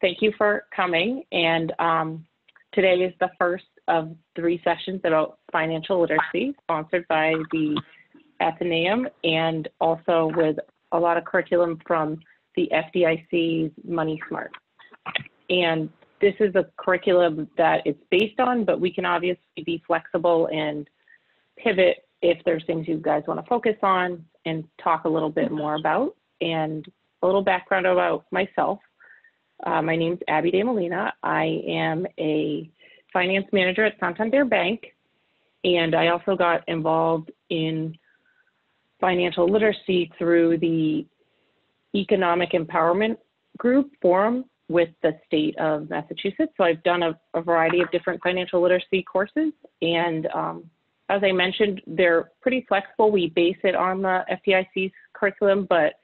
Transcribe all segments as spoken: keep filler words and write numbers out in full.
thank you for coming. And um, today is the first of three sessions about financial literacy, sponsored by the Athenaeum, and also with a lot of curriculum from the F D I C's Money Smart. And this is a curriculum that it's based on, but we can obviously be flexible and pivot if there's things you guys want to focus on and talk a little bit more about. And a little background about myself. Uh, my name's Abby De Molina. I am a finance manager at Santander Bank, and I also got involved in financial literacy through the Economic Empowerment Group forum with the state of Massachusetts. So I've done a, a variety of different financial literacy courses, and um, as I mentioned, they're pretty flexible. We base it on the F D I C's curriculum, but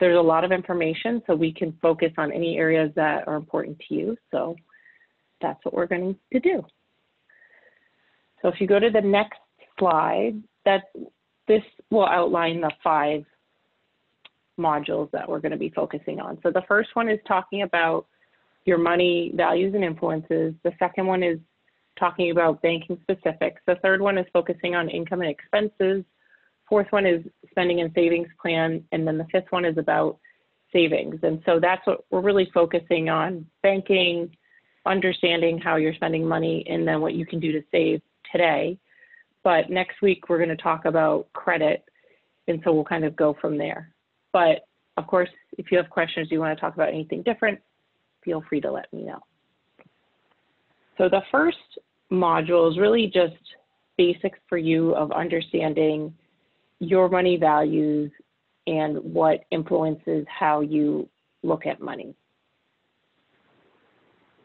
there's a lot of information, so we can focus on any areas that are important to you. So that's what we're going to do. So if you go to the next slide, that this will outline the five modules that we're going to be focusing on. So the first one is talking about your money values and influences. The second one is talking about banking specifics. The third one is focusing on income and expenses. Fourth one is spending and savings plan. And then the fifth one is about savings. And so that's what we're really focusing on: banking, understanding how you're spending money, and then what you can do to save today. But next week, we're going to talk about credit. And so we'll kind of go from there. But of course, if you have questions, you want to talk about anything different, feel free to let me know. So the first module is really just basics for you of understanding your money values and what influences how you look at money.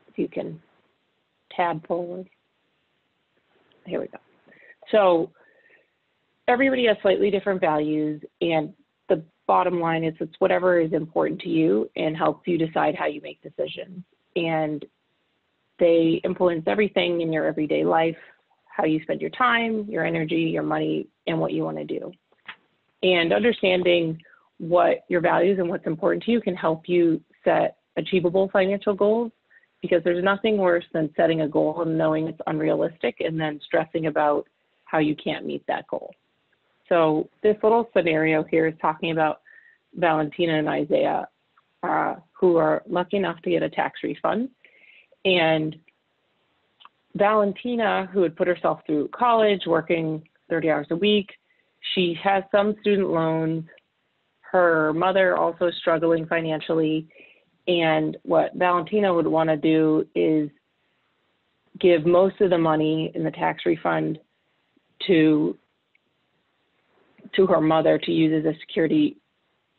If you can tab forward. Here we go. So everybody has slightly different values, and the bottom line is it's whatever is important to you and helps you decide how you make decisions. And they influence everything in your everyday life, how you spend your time, your energy, your money, and what you want to do. And understanding what your values and what's important to you can help you set achievable financial goals, because there's nothing worse than setting a goal and knowing it's unrealistic and then stressing about how you can't meet that goal. So this little scenario here is talking about Valentina and Isaiah, uh, who are lucky enough to get a tax refund. And Valentina, who had put herself through college, working thirty hours a week, she has some student loans, her mother also struggling financially, and what Valentina would want to do is give most of the money in the tax refund to, to her mother to use as a security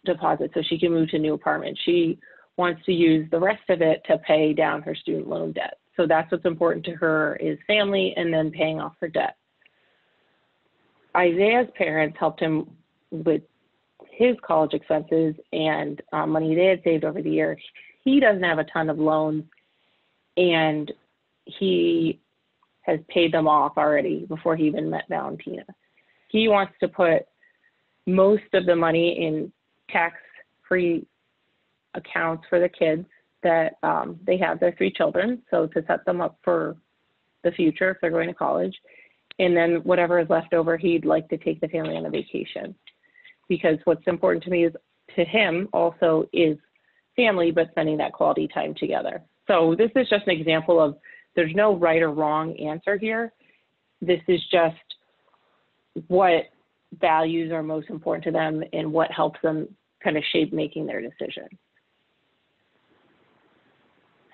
deposit so she can move to a new apartment. She wants to use the rest of it to pay down her student loan debt. So that's what's important to her is family and then paying off her debt. Isaiah's parents helped him with his college expenses and uh, money they had saved over the year. He doesn't have a ton of loans, and he has paid them off already before he even met Valentina. He wants to put most of the money in tax-free accounts for the kids that um, they have, their three children, so to set them up for the future if they're going to college. And then whatever is left over, he'd like to take the family on a vacation, because what's important to me is to him also is family, but spending that quality time together. So this is just an example of there's no right or wrong answer here. This is just what values are most important to them and what helps them kind of shape making their decision.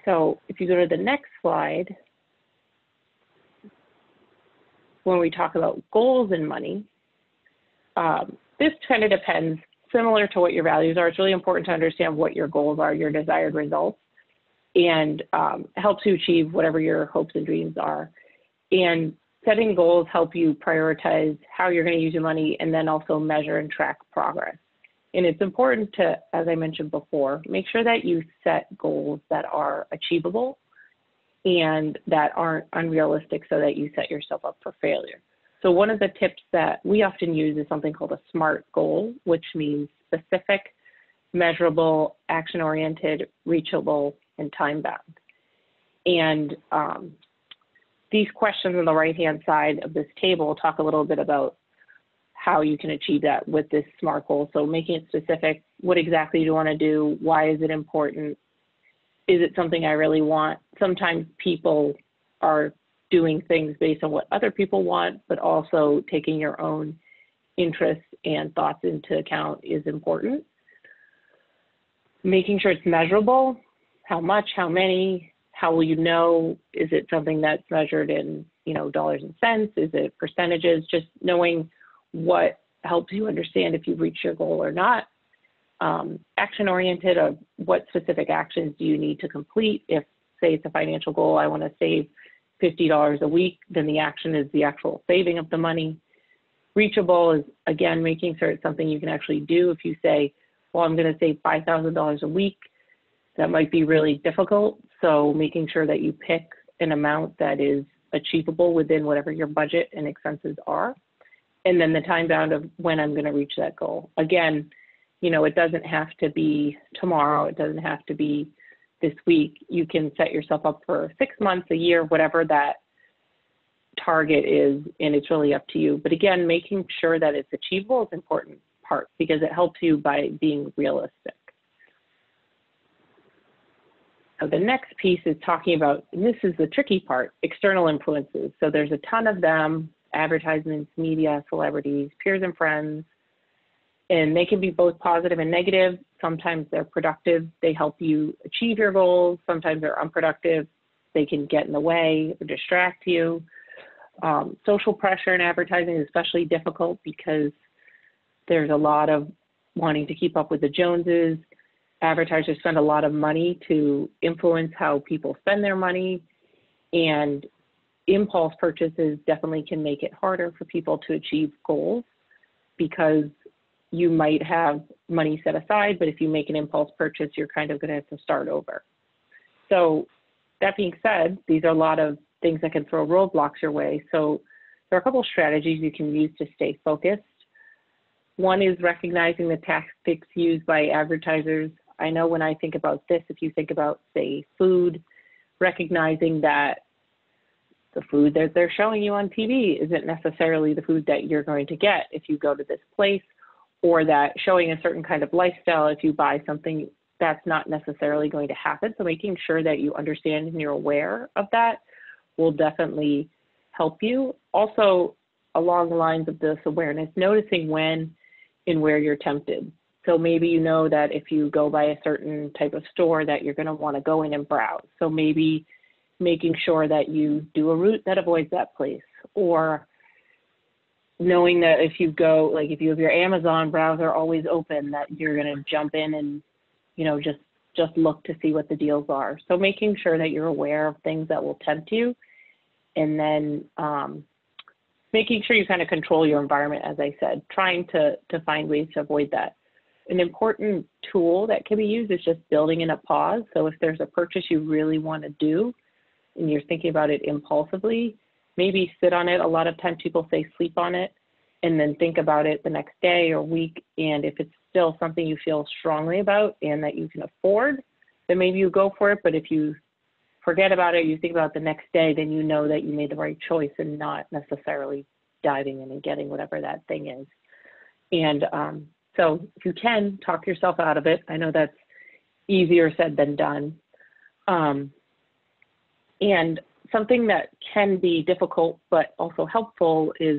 So if you go to the next slide, when we talk about goals and money, um, this kind of depends, similar to what your values are. It's really important to understand what your goals are, your desired results, and um, helps you achieve whatever your hopes and dreams are. And setting goals help you prioritize how you're going to use your money and then also measure and track progress. And it's important to, as I mentioned before, make sure that you set goals that are achievable and that aren't unrealistic so that you set yourself up for failure. So one of the tips that we often use is something called a SMART goal, which means specific, measurable, action-oriented, reachable, and time-bound. And um, these questions on the right-hand side of this table talk a little bit about how you can achieve that with this SMART goal. So making it specific, what exactly do you want to do? Why is it important? Is it something I really want? Sometimes people are doing things based on what other people want, but also taking your own interests and thoughts into account is important. Making sure it's measurable. How much, how many, how will you know? Is it something that's measured in, you know, dollars and cents? Is it percentages? Just knowing what helps you understand if you've reached your goal or not. Um, action-oriented, of what specific actions do you need to complete? If, say, it's a financial goal, I want to save fifty dollars a week, then the action is the actual saving of the money. Reachable is, again, making sure it's something you can actually do. If you say, well, I'm going to save five thousand dollars a week, that might be really difficult. So making sure that you pick an amount that is achievable within whatever your budget and expenses are. And then the time bound of when I'm going to reach that goal. Again, you know, it doesn't have to be tomorrow. It doesn't have to be this week. You can set yourself up for six months, a year, whatever that target is, and it's really up to you. But again, making sure that it's achievable is an important part because it helps you by being realistic. So the next piece is talking about, and this is the tricky part, external influences. So there's a ton of them: advertisements, media, celebrities, peers and friends, and they can be both positive and negative. Sometimes they're productive. They help you achieve your goals. Sometimes they're unproductive. They can get in the way or distract you. Um, social pressure in advertising is especially difficult because there's a lot of wanting to keep up with the Joneses. Advertisers spend a lot of money to influence how people spend their money, and impulse purchases definitely can make it harder for people to achieve goals because you might have money set aside, but if you make an impulse purchase, you're kind of going to have to start over. So that being said, these are a lot of things that can throw roadblocks your way. So there are a couple of strategies you can use to stay focused. One is recognizing the tactics used by advertisers. I know when I think about this, if you think about, say, food, recognizing that the food that they're showing you on T V isn't necessarily the food that you're going to get if you go to this place, or that showing a certain kind of lifestyle, if you buy something, that's not necessarily going to happen. So making sure that you understand and you're aware of that will definitely help you. Also, along the lines of this awareness, noticing when and where you're tempted. So maybe you know that if you go by a certain type of store that you're going to want to go in and browse. So maybe making sure that you do a route that avoids that place, or knowing that if you go, like if you have your Amazon browser always open, that you're going to jump in and, you know, just, just look to see what the deals are. So making sure that you're aware of things that will tempt you, and then um, making sure you kind of control your environment, as I said, trying to, to find ways to avoid that. An important tool that can be used is just building in a pause. So if there's a purchase you really want to do, and you're thinking about it impulsively, maybe sit on it. A lot of times people say sleep on it and then think about it the next day or week. And if it's still something you feel strongly about and that you can afford, then maybe you go for it. But if you forget about it, you think about it the next day, then you know that you made the right choice and not necessarily diving in and getting whatever that thing is. And um, so if you can, talk yourself out of it. I know that's easier said than done. Um, And something that can be difficult but also helpful is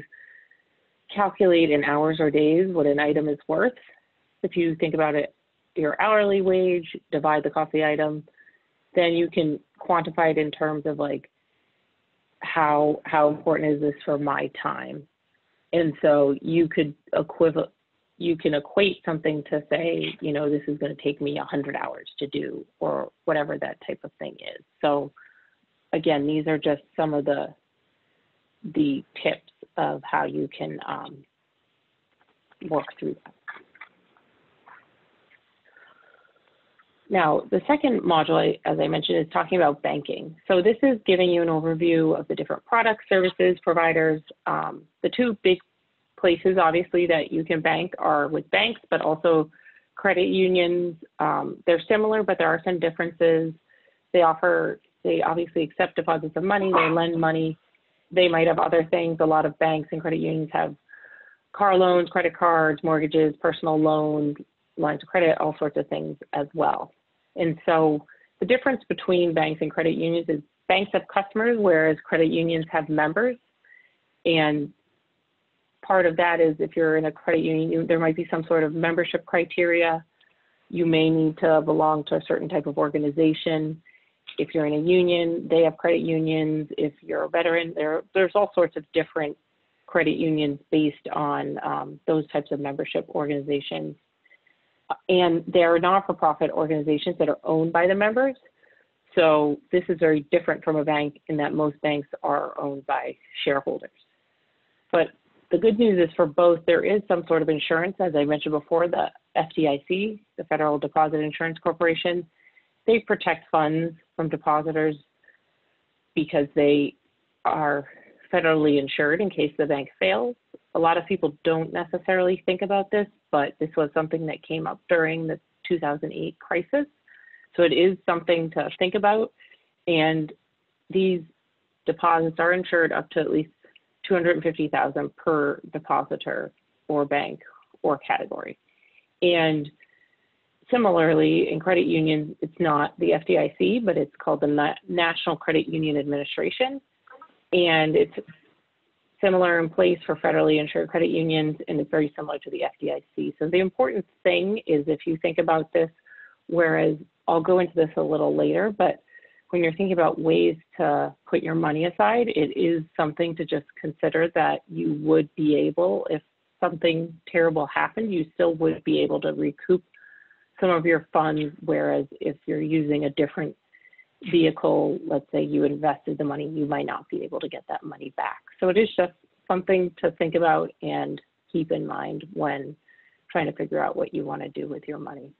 calculate in hours or days what an item is worth. If you think about it, your hourly wage, divide the cost of the item, then you can quantify it in terms of like how, how important is this for my time. And so you could equiv- you can equate something to say, you know, this is going to take me one hundred hours to do, or whatever that type of thing is. So again, these are just some of the the tips of how you can um, work through that. Now, the second module, as I mentioned, is talking about banking. So this is giving you an overview of the different products, services, providers. Um, the two big places, obviously, that you can bank are with banks, but also credit unions. Um, they're similar, but there are some differences. They offer, they obviously accept deposits of money, they lend money, they might have other things. A lot of banks and credit unions have car loans, credit cards, mortgages, personal loans, lines of credit, all sorts of things as well. And so the difference between banks and credit unions is banks have customers, whereas credit unions have members. And part of that is if you're in a credit union, there might be some sort of membership criteria. You may need to belong to a certain type of organization. If you're in a union, they have credit unions. If you're a veteran, there, there's all sorts of different credit unions based on um, those types of membership organizations. And they're non-for-profit organizations that are owned by the members. So this is very different from a bank in that most banks are owned by shareholders. But the good news is for both, there is some sort of insurance. As I mentioned before, the F D I C, the Federal Deposit Insurance Corporation, they protect funds from depositors because they are federally insured in case the bank fails. A lot of people don't necessarily think about this, but this was something that came up during the two thousand eight crisis. So it is something to think about. And these deposits are insured up to at least two hundred fifty thousand dollars per depositor or bank or category. And similarly, in credit unions, it's not the F D I C, but it's called the National Credit Union Administration. And it's similar in place for federally insured credit unions, and it's very similar to the F D I C. So the important thing is if you think about this, whereas I'll go into this a little later, but when you're thinking about ways to put your money aside, it is something to just consider that you would be able, if something terrible happened, you still would be able to recoup some of your funds, whereas if you're using a different vehicle, let's say you invested the money, you might not be able to get that money back. So it is just something to think about and keep in mind when trying to figure out what you want to do with your money.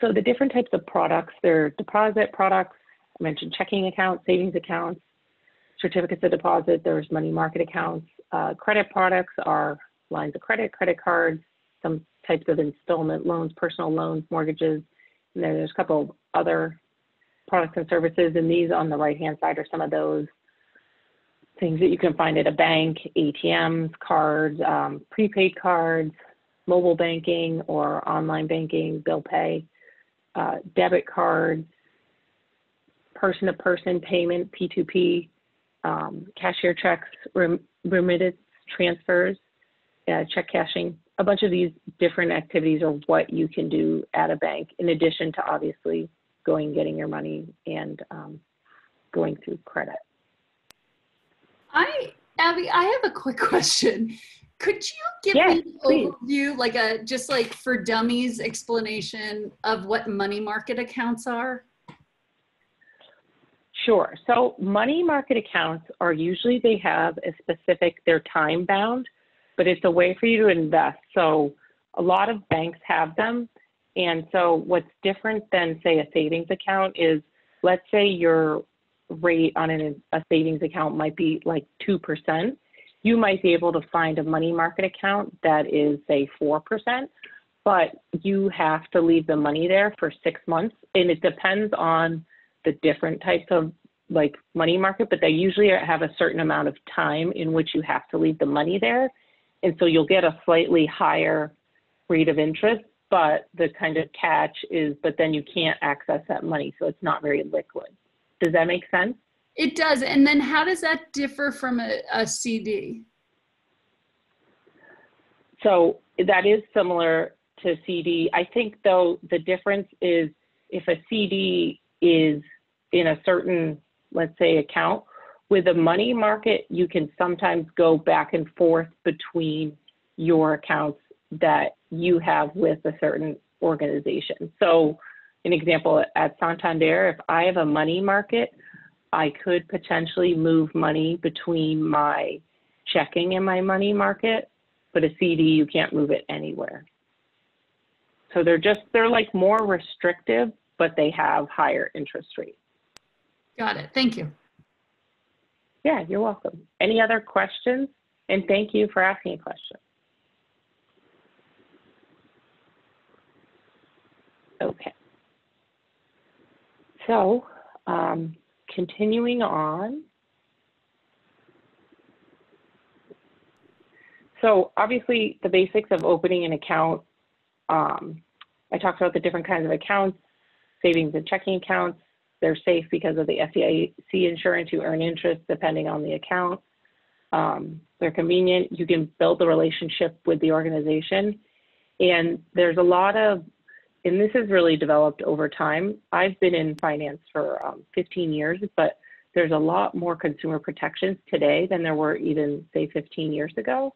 So the different types of products, there are deposit products, I mentioned checking accounts, savings accounts, certificates of deposit, there's money market accounts. Uh, credit products are lines of credit, credit cards, some types of installment loans, personal loans, mortgages, and then there's a couple of other products and services, and these on the right-hand side are some of those things that you can find at a bank, A T Ms, cards, um, prepaid cards, mobile banking or online banking, bill pay, uh, debit cards, person-to-person payment, P two P, um, cashier checks, rem remittance transfers, uh, check cashing. A bunch of these different activities are what you can do at a bank, in addition to obviously going and getting your money and um, going through credit. I, Abby, I have a quick question. Could you give yes, me an please. overview, like a, just like for dummies explanation of what money market accounts are? Sure. So money market accounts are usually, they have a specific, they're time bound, but it's a way for you to invest. So a lot of banks have them. And so what's different than say a savings account is, let's say your rate on an, a savings account might be like two percent. You might be able to find a money market account that is, say, four percent, but you have to leave the money there for six months. And it depends on the different types of like money market, but they usually have a certain amount of time in which you have to leave the money there. And so you'll get a slightly higher rate of interest, but the kind of catch is, but then you can't access that money. So it's not very liquid. Does that make sense? It does. And then how does that differ from a, a C D? So that is similar to C D. I think though the difference is if a C D is in a certain, let's say, account, with a money market, you can sometimes go back and forth between your accounts that you have with a certain organization. So an example at Santander, if I have a money market, I could potentially move money between my checking and my money market, but a C D, you can't move it anywhere. So they're just, they're like more restrictive, but they have higher interest rates. Got it, thank you. Yeah, you're welcome. Any other questions? And thank you for asking a question. Okay. So, um, continuing on. So obviously the basics of opening an account, um, I talked about the different kinds of accounts, savings and checking accounts. They're safe because of the F D I C insurance. You earn interest depending on the account. Um, they're convenient. You can build the relationship with the organization. And there's a lot of, and this has really developed over time. I've been in finance for um, fifteen years, but there's a lot more consumer protections today than there were even, say, fifteen years ago.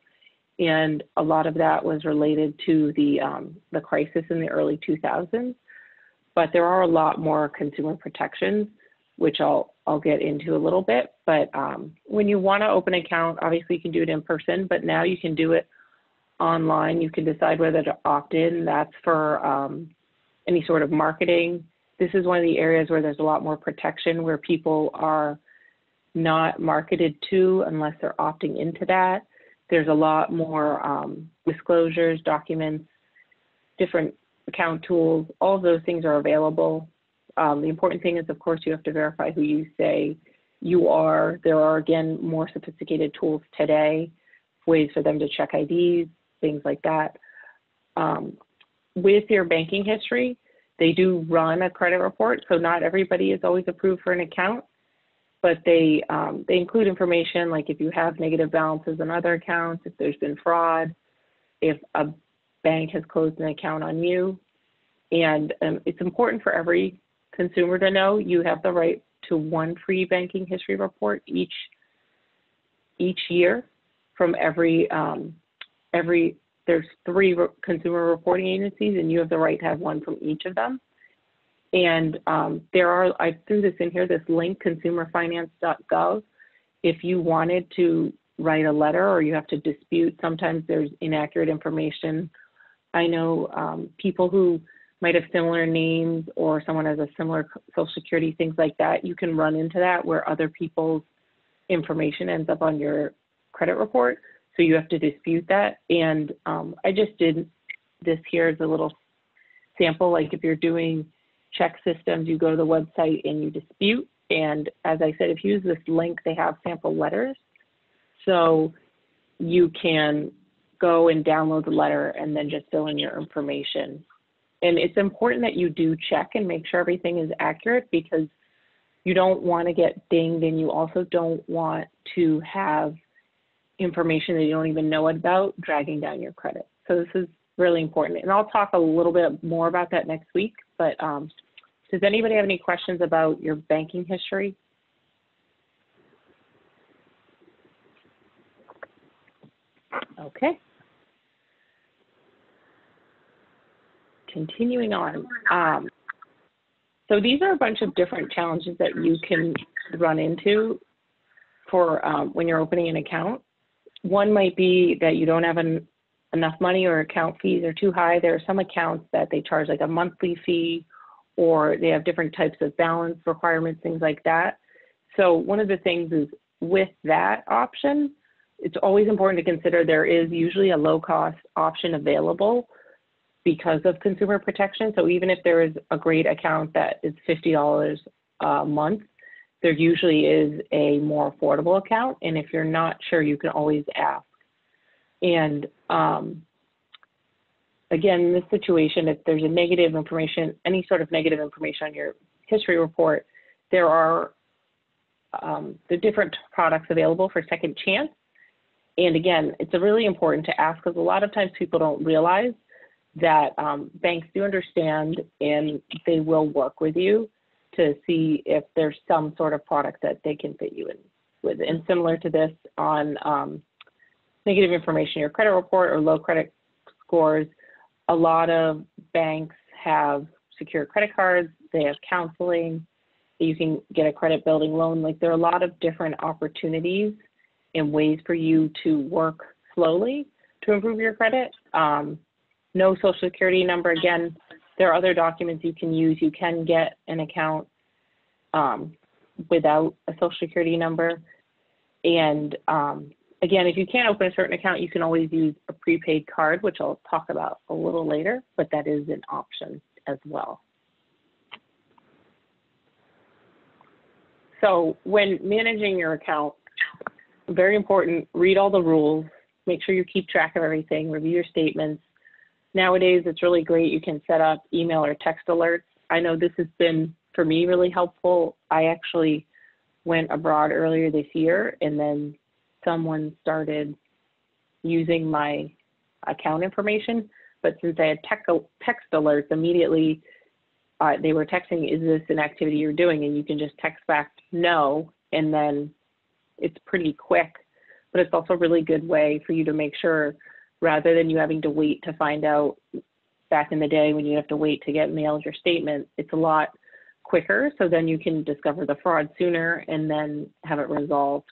And a lot of that was related to the, um, the crisis in the early two thousands. But there are a lot more consumer protections, which I'll, I'll get into a little bit. But um, when you want to open an account, obviously you can do it in person, but now you can do it online. You can decide whether to opt in. That's for um, any sort of marketing. This is one of the areas where there's a lot more protection, where people are not marketed to unless they're opting into that. There's a lot more um, disclosures, documents, different account tools. All of those things are available. Um, the important thing is, of course, you have to verify who you say you are. There are, again, more sophisticated tools today, ways for them to check I Ds, things like that. Um, with your banking history, they do run a credit report, so not everybody is always approved for an account. But they, um, they include information like if you have negative balances on other accounts, if there's been fraud, if a bank has closed an account on you. And um, it's important for every consumer to know you have the right to one free banking history report each, each year from every, um, every there's three re consumer reporting agencies, and you have the right to have one from each of them. And um, there are, I threw this in here, this link, consumer finance dot gov. If you wanted to write a letter or you have to dispute, sometimes there's inaccurate information. I know um, people who might have similar names or someone has a similar social security, things like that. You can run into that where other people's information ends up on your credit report. So you have to dispute that. And um, I just did this here as a little sample, like if you're doing ChexSystems, you go to the website and you dispute. And as I said, if you use this link, they have sample letters. So you can go and download the letter and then just fill in your information. And it's important that you do check and make sure everything is accurate, because you don't want to get dinged, and you also don't want to have information that you don't even know about dragging down your credit. So this is really important. And I'll talk a little bit more about that next week. But um, does anybody have any questions about your banking history? Okay. Continuing on. Um, so these are a bunch of different challenges that you can run into for um, when you're opening an account. One might be that you don't have an enough money or account fees are too high. There are some accounts that they charge like a monthly fee, or they have different types of balance requirements, things like that. So one of the things is with that option, it's always important to consider there is usually a low cost option available because of consumer protection. So even if there is a great account that is fifty dollars a month, there usually is a more affordable account. And if you're not sure, you can always ask. And um, again, in this situation, if there's a negative information, any sort of negative information on your history report, there are um, the different products available for second chance. And again, it's a really important to ask, because a lot of times people don't realize that um, banks do understand, and they will work with you to see if there's some sort of product that they can fit you in with. And similar to this on um, negative information in your credit report or low credit scores. A lot of banks have secure credit cards, they have counseling, you can get a credit building loan. Like, there are a lot of different opportunities and ways for you to work slowly to improve your credit. Um, no social security number. Again, there are other documents you can use. You can get an account um, without a social security number. And um, again, if you can't open a certain account, you can always use a prepaid card, which I'll talk about a little later, but that is an option as well. So when managing your account, very important, read all the rules, make sure you keep track of everything, review your statements. Nowadays, it's really great. You can set up email or text alerts. I know this has been, for me, really helpful. I actually went abroad earlier this year, and then someone started using my account information, but since I had tech, text alerts immediately, uh, they were texting, is this an activity you're doing? And you can just text back, no, and then it's pretty quick, but it's also a really good way for you to make sure, rather than you having to wait to find out back in the day when you have to wait to get mailed your statement, it's a lot quicker. So then you can discover the fraud sooner and then have it resolved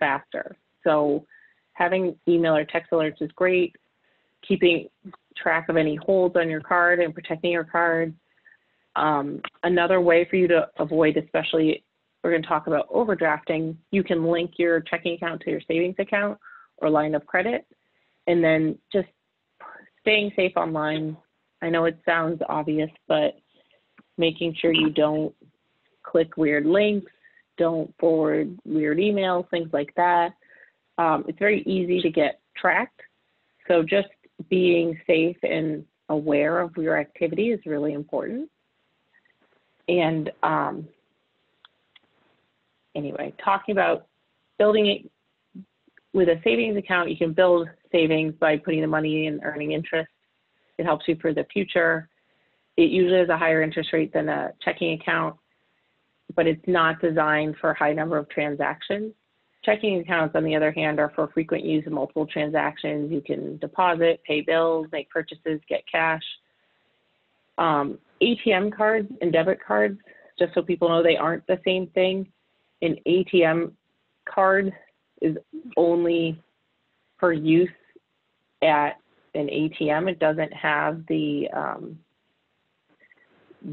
faster. So having email or text alerts is great. Keeping track of any holds on your card and protecting your card. Um, another way for you to avoid, especially we're going to talk about overdrafting, you can link your checking account to your savings account or line of credit. And then just staying safe online. I know it sounds obvious, but making sure you don't click weird links, don't forward weird emails, things like that. Um, it's very easy to get tracked. So just being safe and aware of your activity is really important. And um, anyway, talking about building it with a savings account, you can build savings by putting the money in, earning interest. It helps you for the future. It usually has a higher interest rate than a checking account, but it's not designed for a high number of transactions. Checking accounts, on the other hand, are for frequent use and multiple transactions. You can deposit, pay bills, make purchases, get cash. Um, A T M cards and debit cards, just so people know, they aren't the same thing. An A T M card is only for use at an A T M. It doesn't have the um,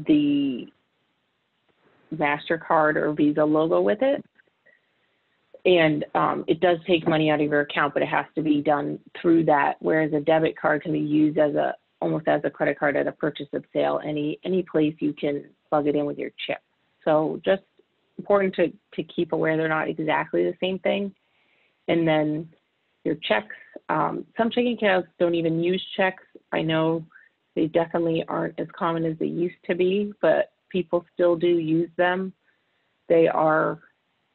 the MasterCard or Visa logo with it. And um, it does take money out of your account, but it has to be done through that. Whereas a debit card can be used as a, almost as a credit card at a purchase of sale, any, any place you can plug it in with your chip. So just important to, to keep aware they're not exactly the same thing. And then your checks, um, some checking accounts don't even use checks. I know they definitely aren't as common as they used to be, but people still do use them. They are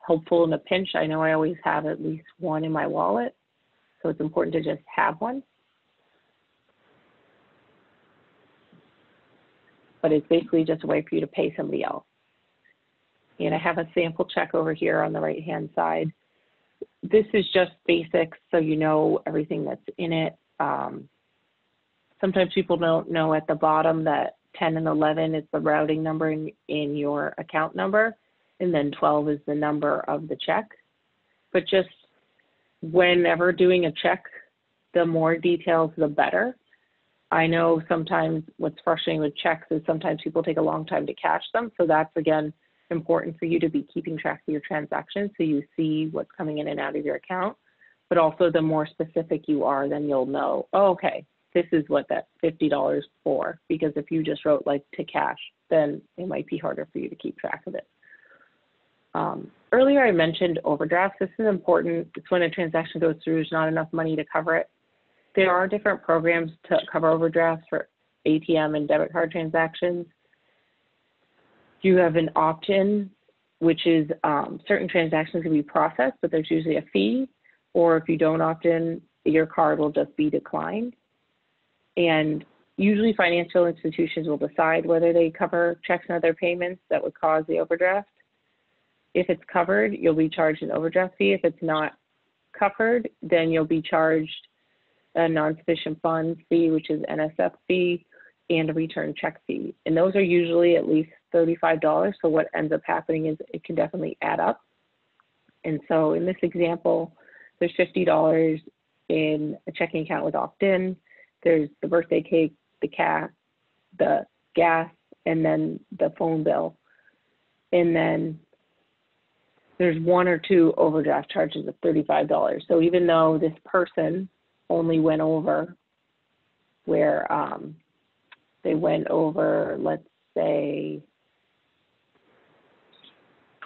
helpful in a pinch. I know I always have at least one in my wallet, so it's important to just have one. But it's basically just a way for you to pay somebody else. And I have a sample check over here on the right-hand side. This is just basics, so you know everything that's in it. Um, sometimes people don't know at the bottom that ten and eleven is the routing number in, in your account number, and then twelve is the number of the check. But just whenever doing a check, the more details, the better. I know sometimes what's frustrating with checks is sometimes people take a long time to cash them. So that's, again, important for you to be keeping track of your transactions so you see what's coming in and out of your account. But also the more specific you are, then you'll know, oh, okay, this is what that fifty dollars for. Because if you just wrote like to cash, then it might be harder for you to keep track of it. Um, earlier I mentioned overdrafts. This is important. It's when a transaction goes through, there's not enough money to cover it. There are different programs to cover overdrafts for A T M and debit card transactions. You have an opt-in, which is um, certain transactions can be processed, but there's usually a fee, or if you don't opt in, your card will just be declined. And usually financial institutions will decide whether they cover checks and other payments that would cause the overdraft. If it's covered, you'll be charged an overdraft fee. If it's not covered, then you'll be charged a non-sufficient funds fee, which is N S F fee, and a return check fee. And those are usually at least thirty-five dollars. So what ends up happening is it can definitely add up. And so in this example, there's fifty dollars in a checking account with opt-in. There's the birthday cake, the cat, the gas, and then the phone bill. And then there's one or two overdraft charges of thirty-five dollars. So even though this person only went over where um, they went over, let's say,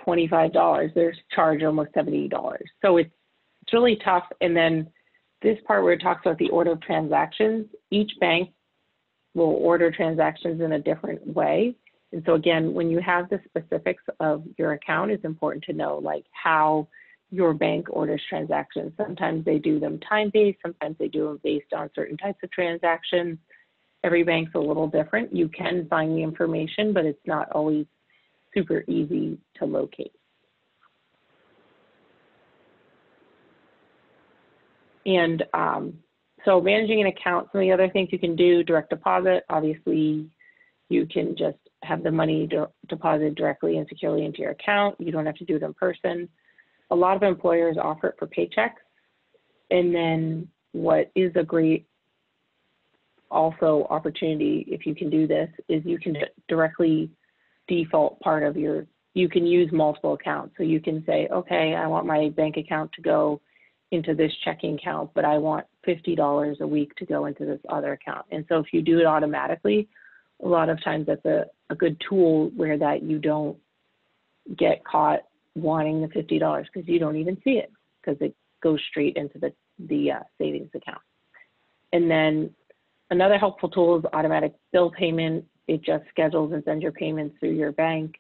twenty-five dollars, there's charge almost seventy dollars. So it's, it's really tough. And then this part where it talks about the order of transactions, each bank will order transactions in a different way. And so again, when you have the specifics of your account, it's important to know like how your bank orders transactions. Sometimes they do them time-based, sometimes they do them based on certain types of transactions. Every bank's a little different. You can find the information, but it's not always super easy to locate. And um, so managing an account, some of the other things you can do, direct deposit. Obviously, you can just have the money de deposited directly and securely into your account. You don't have to do it in person. A lot of employers offer it for paychecks. And then what is a great also opportunity, if you can do this, is you can directly default part of your, you can use multiple accounts. So you can say, okay, I want my bank account to go into this checking account, but I want fifty dollars a week to go into this other account. And so if you do it automatically, a lot of times that's a, a good tool where that you don't get caught wanting the fifty dollars because you don't even see it because it goes straight into the, the uh, savings account. And then another helpful tool is automatic bill payment. It just schedules and sends your payments through your bank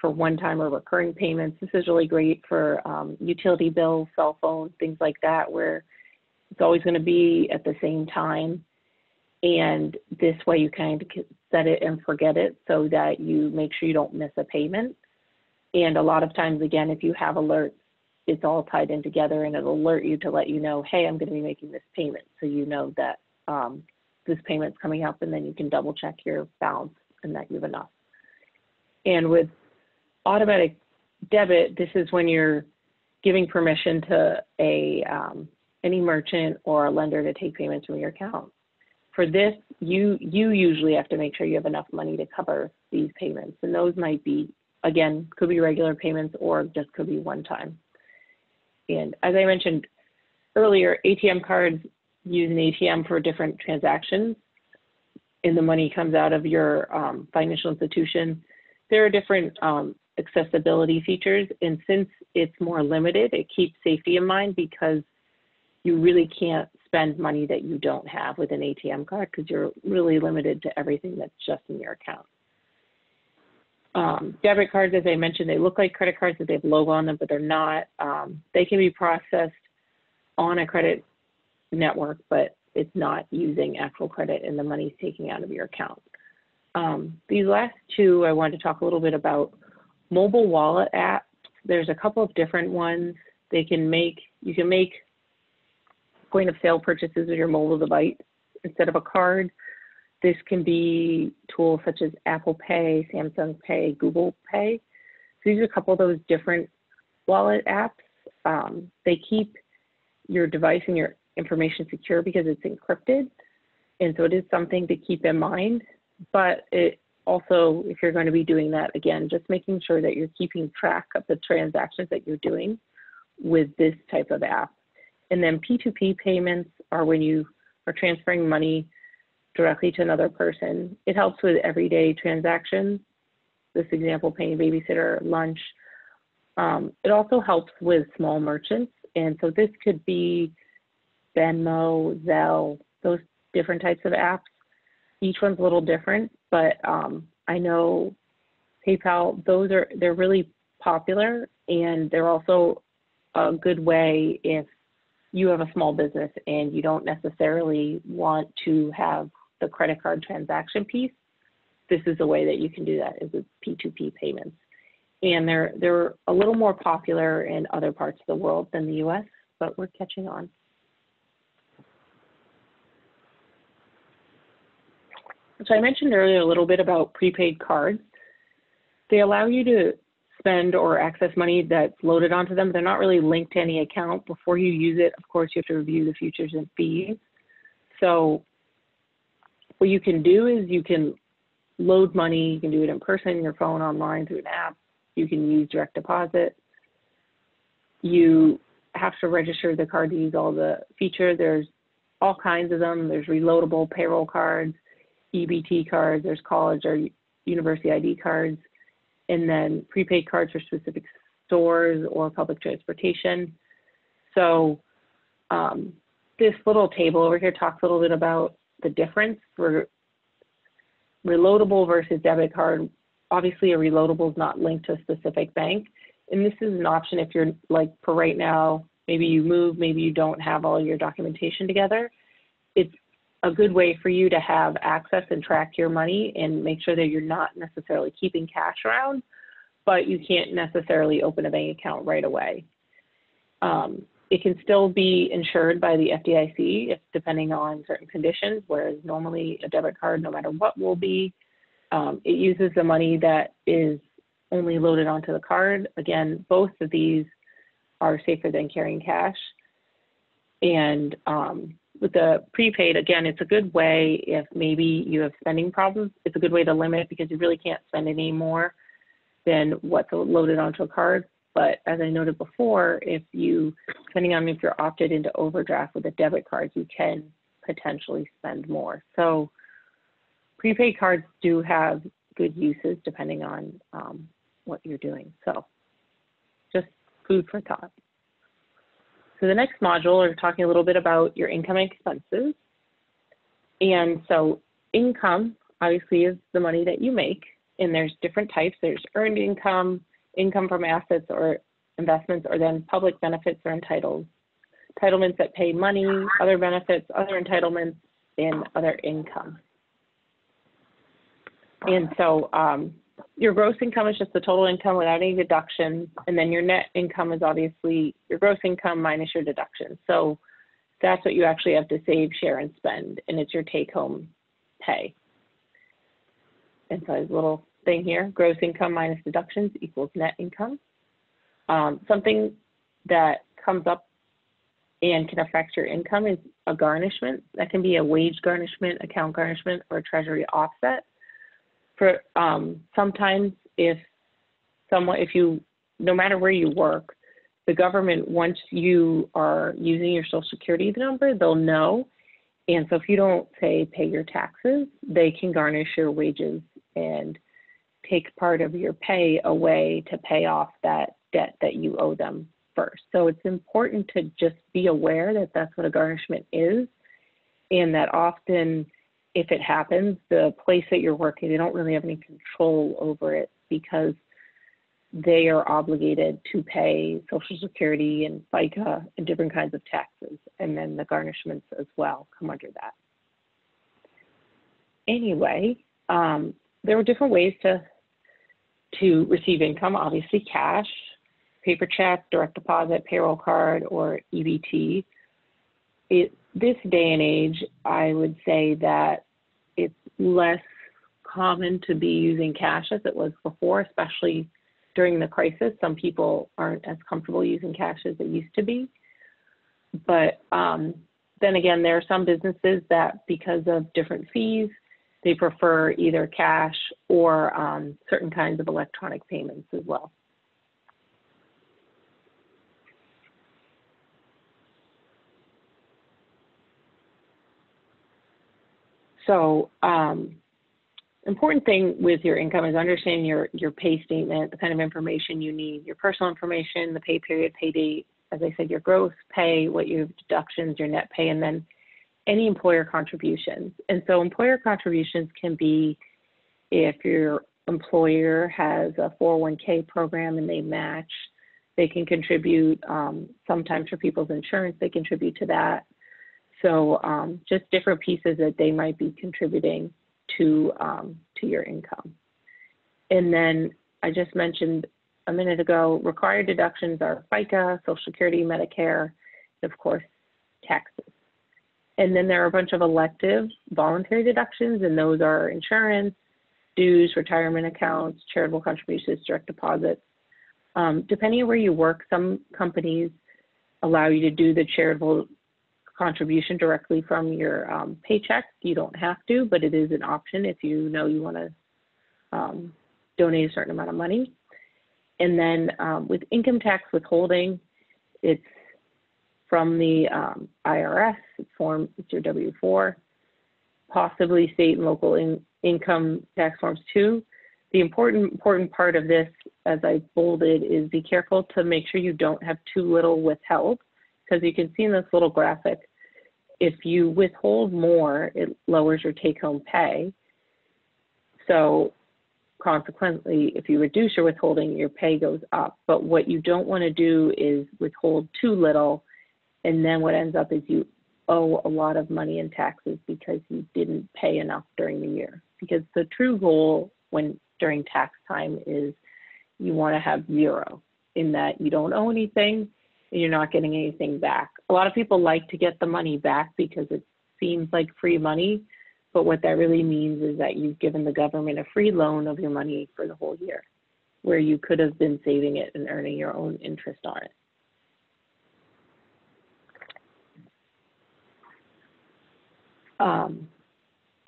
for one-time or recurring payments. This is really great for um, utility bills, cell phones, things like that, where it's always going to be at the same time. And this way you kind of set it and forget it so that you make sure you don't miss a payment. And a lot of times, again, if you have alerts, it's all tied in together and it'll alert you to let you know, hey, I'm going to be making this payment. So you know that um, this payment's coming up, and then you can double check your balance and that you have enough. And with automatic debit, this is when you're giving permission to a um, any merchant or a lender to take payments from your account. For this, you you usually have to make sure you have enough money to cover these payments, and those might be, again, could be regular payments or just could be one time. And as I mentioned earlier, A T M cards use an A T M for different transactions, and the money comes out of your um, financial institution. There are different um, accessibility features, and since it's more limited, it keeps safety in mind because you really can't spend money that you don't have with an A T M card because you're really limited to everything that's just in your account. Um, debit cards, as I mentioned, they look like credit cards that they have logo on them, but they're not. Um, they can be processed on a credit network, but it's not using actual credit and the money's taking out of your account. Um, these last two, I wanted to talk a little bit about mobile wallet apps. There's a couple of different ones. They can make, you can make point of sale purchases with your mobile device instead of a card. This can be tools such as Apple Pay, Samsung Pay, Google Pay. So these are a couple of those different wallet apps. Um, they keep your device and your information secure because it's encrypted. And so it is something to keep in mind. But it also, if you're going to be doing that, again, just making sure that you're keeping track of the transactions that you're doing with this type of app. And then P two P payments are when you are transferring money directly to another person. It helps with everyday transactions. This example, paying a babysitter, lunch. Um, it also helps with small merchants. And so this could be Venmo, Zelle, those different types of apps. Each one's a little different, but um, I know PayPal, those are, they're really popular, and they're also a good way if you have a small business and you don't necessarily want to have the credit card transaction piece. This is a way that you can do that, is with P two P payments. And they're, they're a little more popular in other parts of the world than the U S, but we're catching on. So I mentioned earlier a little bit about prepaid cards. They allow you to spend or access money that's loaded onto them. They're not really linked to any account. Before you use it, of course, you have to review the features and fees. So what you can do is you can load money. You can do it in person, your phone, online, through an app. You can use direct deposit. You have to register the card to use all the features. There's all kinds of them. There's reloadable payroll cards, E B T cards, there's college or university I D cards, and then prepaid cards for specific stores or public transportation. So um, this little table over here talks a little bit about the difference for reloadable versus debit card. Obviously, a reloadable is not linked to a specific bank. And this is an option if you're, like, for right now, maybe you move, maybe you don't have all your documentation together. It's a good way for you to have access and track your money and make sure that you're not necessarily keeping cash around, but you can't necessarily open a bank account right away. Um, it can still be insured by the F D I C, if, depending on certain conditions, whereas normally a debit card, no matter what, will be. Um, it uses the money that is only loaded onto the card. Again, both of these are safer than carrying cash. And um, with the prepaid, again, it's a good way if maybe you have spending problems. It's a good way to limit because you really can't spend any more than what's loaded onto a card. But as I noted before, if you, depending on if you're opted into overdraft with a debit card, you can potentially spend more. So prepaid cards do have good uses depending on um, what you're doing. So just food for thought. So the next module, we're talking a little bit about your income and expenses. And so income obviously is the money that you make, and there's different types. There's earned income, income from assets or investments, or then public benefits or entitlements, entitlements that pay money, other benefits, other entitlements, and other income. And so um, your gross income is just the total income without any deductions, and then your net income is obviously your gross income minus your deductions. So that's what you actually have to save, share, and spend, and it's your take-home pay. And so this little thing here, gross income minus deductions equals net income. Um, something that comes up and can affect your income is a garnishment. That can be a wage garnishment, account garnishment, or a treasury offset. For, um, sometimes if someone, if you, no matter where you work, the government, once you are using your social security number, they'll know. And so if you don't, say, pay your taxes, they can garnish your wages and take part of your pay away to pay off that debt that you owe them first. So it's important to just be aware that that's what a garnishment is, and that often, if it happens, the place that you're working, they don't really have any control over it because they are obligated to pay Social Security and FICA and different kinds of taxes. And then the garnishments as well come under that. Anyway, um, there were different ways to, to receive income, obviously cash, paper check, direct deposit, payroll card, or E B T. It, this day and age, I would say that it's less common to be using cash as it was before, especially during the crisis. Some people aren't as comfortable using cash as they used to be. But um, then again, there are some businesses that, because of different fees, they prefer either cash or um, certain kinds of electronic payments as well. So um, important thing with your income is understanding your, your pay statement, the kind of information you need, your personal information, the pay period, pay date, as I said, your gross pay, what your deductions, your net pay, and then any employer contributions. And so employer contributions can be if your employer has a four oh one K program and they match, they can contribute. Um, sometimes for people's insurance, they contribute to that. So um, just different pieces that they might be contributing to, um, to your income. And then I just mentioned a minute ago, required deductions are FICA, Social Security, Medicare, and of course, taxes. And then there are a bunch of elective voluntary deductions, and those are insurance, dues, retirement accounts, charitable contributions, direct deposits. Um, depending on where you work, some companies allow you to do the charitable contribution directly from your um, paycheck. You don't have to, but it is an option if you know you want to um, donate a certain amount of money. And then um, with income tax withholding, it's from the um, I R S, it's, form, it's your W four, possibly state and local in, income tax forms too. The important, important part of this, as I bolded, is be careful to make sure you don't have too little withheld, because you can see in this little graphic, if you withhold more, it lowers your take-home pay. So consequently, if you reduce your withholding, your pay goes up. But what you don't want to do is withhold too little, and then what ends up is you owe a lot of money in taxes because you didn't pay enough during the year. Because the true goal when during tax time is you want to have zero, in that you don't owe anything and you're not getting anything back. A lot of people like to get the money back because it seems like free money, but what that really means is that you've given the government a free loan of your money for the whole year, where you could have been saving it and earning your own interest on it. Um,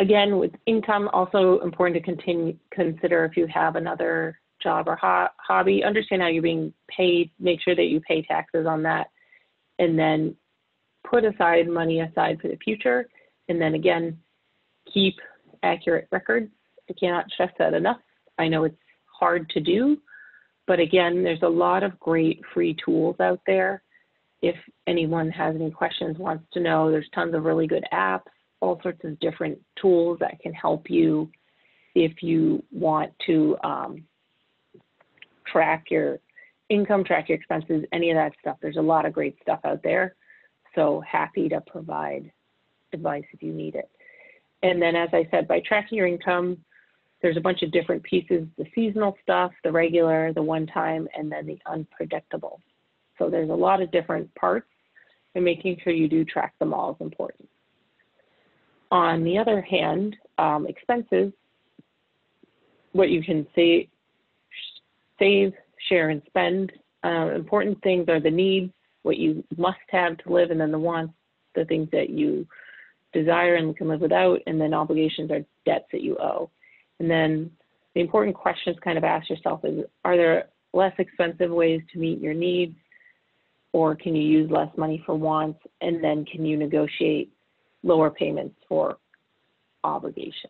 again, with income, also important to continue, consider if you have another job or ho hobby, understand how you're being paid, make sure that you pay taxes on that, and then put aside money aside for the future. And then again, keep accurate records. I cannot stress that enough. I know it's hard to do, but again, there's a lot of great free tools out there. If anyone has any questions, wants to know, there's tons of really good apps, all sorts of different tools that can help you if you want to um, track your income, track your expenses, any of that stuff. There's a lot of great stuff out there. So happy to provide advice if you need it. And then, as I said, by tracking your income, there's a bunch of different pieces, the seasonal stuff, the regular, the one-time, and then the unpredictable. So there's a lot of different parts, and making sure you do track them all is important. On the other hand, um, expenses, what you can save, save, share, and spend. Uh, important things are the needs, what you must have to live, and then the wants, the things that you desire and can live without, and then obligations are debts that you owe. And then the important questions kind of ask yourself is, are there less expensive ways to meet your needs, or can you use less money for wants, and then can you negotiate lower payments for obligation?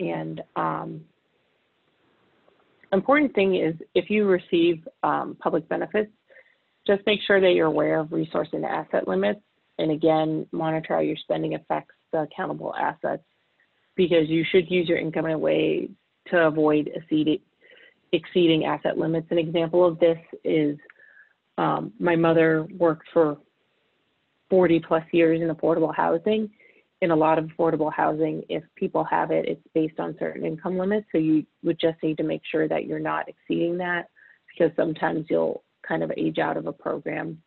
And um, important thing is, if you receive um, public benefits, just make sure that you're aware of resource and asset limits. And again, monitor how your spending affects the accountable assets, because you should use your income in a way to avoid exceeding asset limits. An example of this is um, my mother worked for forty plus years in affordable housing. In a lot of affordable housing, if people have it, it's based on certain income limits. So you would just need to make sure that you're not exceeding that, because sometimes you'll kind of age out of a program.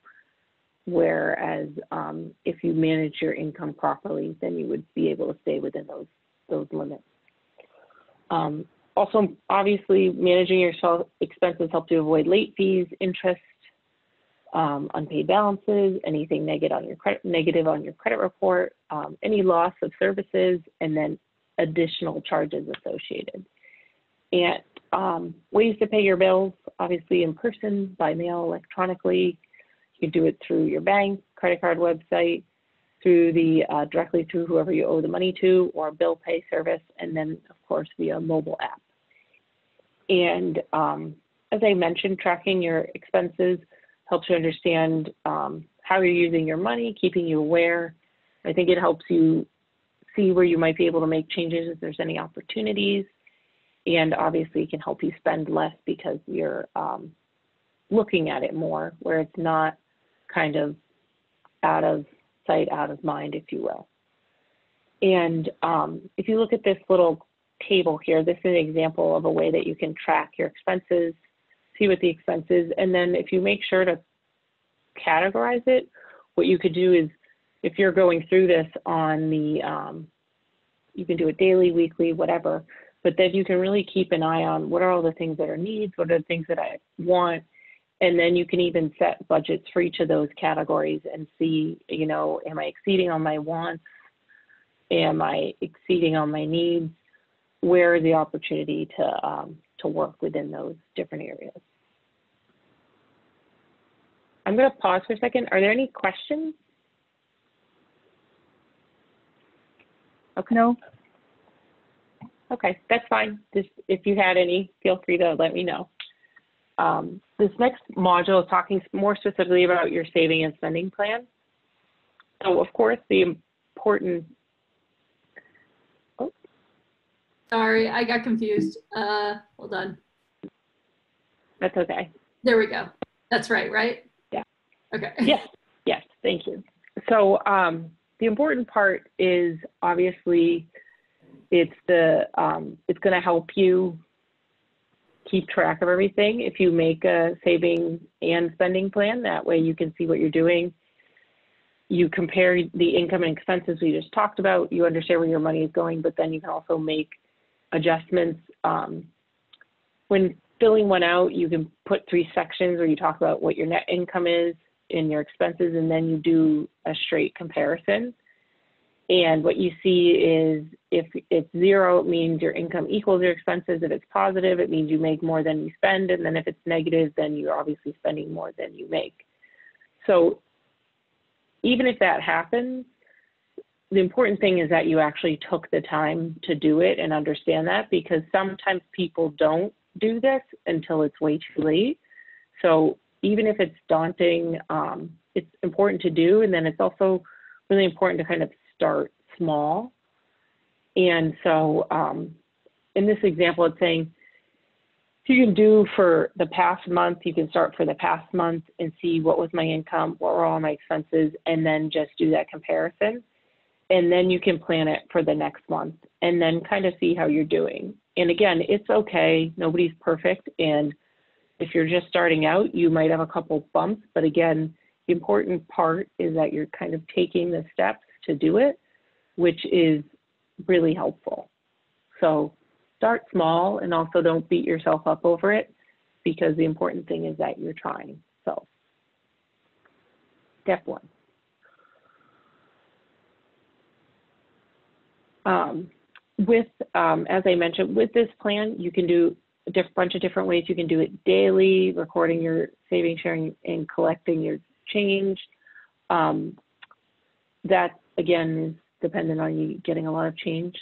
Whereas um, if you manage your income properly, then you would be able to stay within those, those limits. Um, also, obviously, managing your expenses helps you avoid late fees, interest, um, unpaid balances, anything negative on your credit, negative on your credit report, um, any loss of services, and then additional charges associated. And um, ways to pay your bills, obviously in person, by mail, electronically. You do it through your bank, credit card website, through the uh, directly through whoever you owe the money to, or a bill pay service, and then of course via mobile app. And um, as I mentioned, tracking your expenses helps you understand um, how you're using your money, keeping you aware. I think it helps you see where you might be able to make changes if there's any opportunities, and obviously it can help you spend less because you're um, looking at it more, where it's not kind of out of sight, out of mind, if you will. And um, if you look at this little table here, this is an example of a way that you can track your expenses, see what the expenses, and then if you make sure to categorize it, what you could do is, if you're going through this on the, um, you can do it daily, weekly, whatever, but then you can really keep an eye on what are all the things that are needs, what are the things that I want, and then you can even set budgets for each of those categories and see, you know, am I exceeding on my wants? Am I exceeding on my needs? Where is the opportunity to um, to work within those different areas? I'm going to pause for a second. Are there any questions? Okay. No. Okay, that's fine. Just if you had any, feel free to let me know. Um, this next module is talking more specifically about your saving and spending plan. So, of course, the important. Oh. Sorry, I got confused. Uh, hold on. That's okay. There we go. That's right, right? Yeah. Okay. Yes. Yes. Thank you. So, um, the important part is obviously it's the um, it's going to help you keep track of everything if you make a saving and spending plan. That way you can see what you're doing. You compare the income and expenses we just talked about. You understand where your money is going, but then you can also make adjustments. Um, when filling one out, you can put three sections where you talk about what your net income is and your expenses, and then you do a straight comparison. And what you see is if it's zero, it means your income equals your expenses. If it's positive, it means you make more than you spend. And then if it's negative, then you're obviously spending more than you make. So even if that happens, the important thing is that you actually took the time to do it and understand that, because sometimes people don't do this until it's way too late. So even if it's daunting, um, it's important to do. And then it's also really important to kind of start small. And so um, in this example, it's saying you can do for the past month, you can start for the past month and see what was my income, what were all my expenses, and then just do that comparison. And then you can plan it for the next month and then kind of see how you're doing. And again, it's okay. Nobody's perfect. And if you're just starting out, you might have a couple bumps. But again, the important part is that you're kind of taking the steps to do it, which is really helpful. So start small, and also don't beat yourself up over it, because the important thing is that you're trying. So step one. Um, with, um, as I mentioned, with this plan, you can do a bunch of different ways. You can do it daily, recording your saving, sharing, and collecting your change. Um, that, again, is dependent on you getting a lot of change.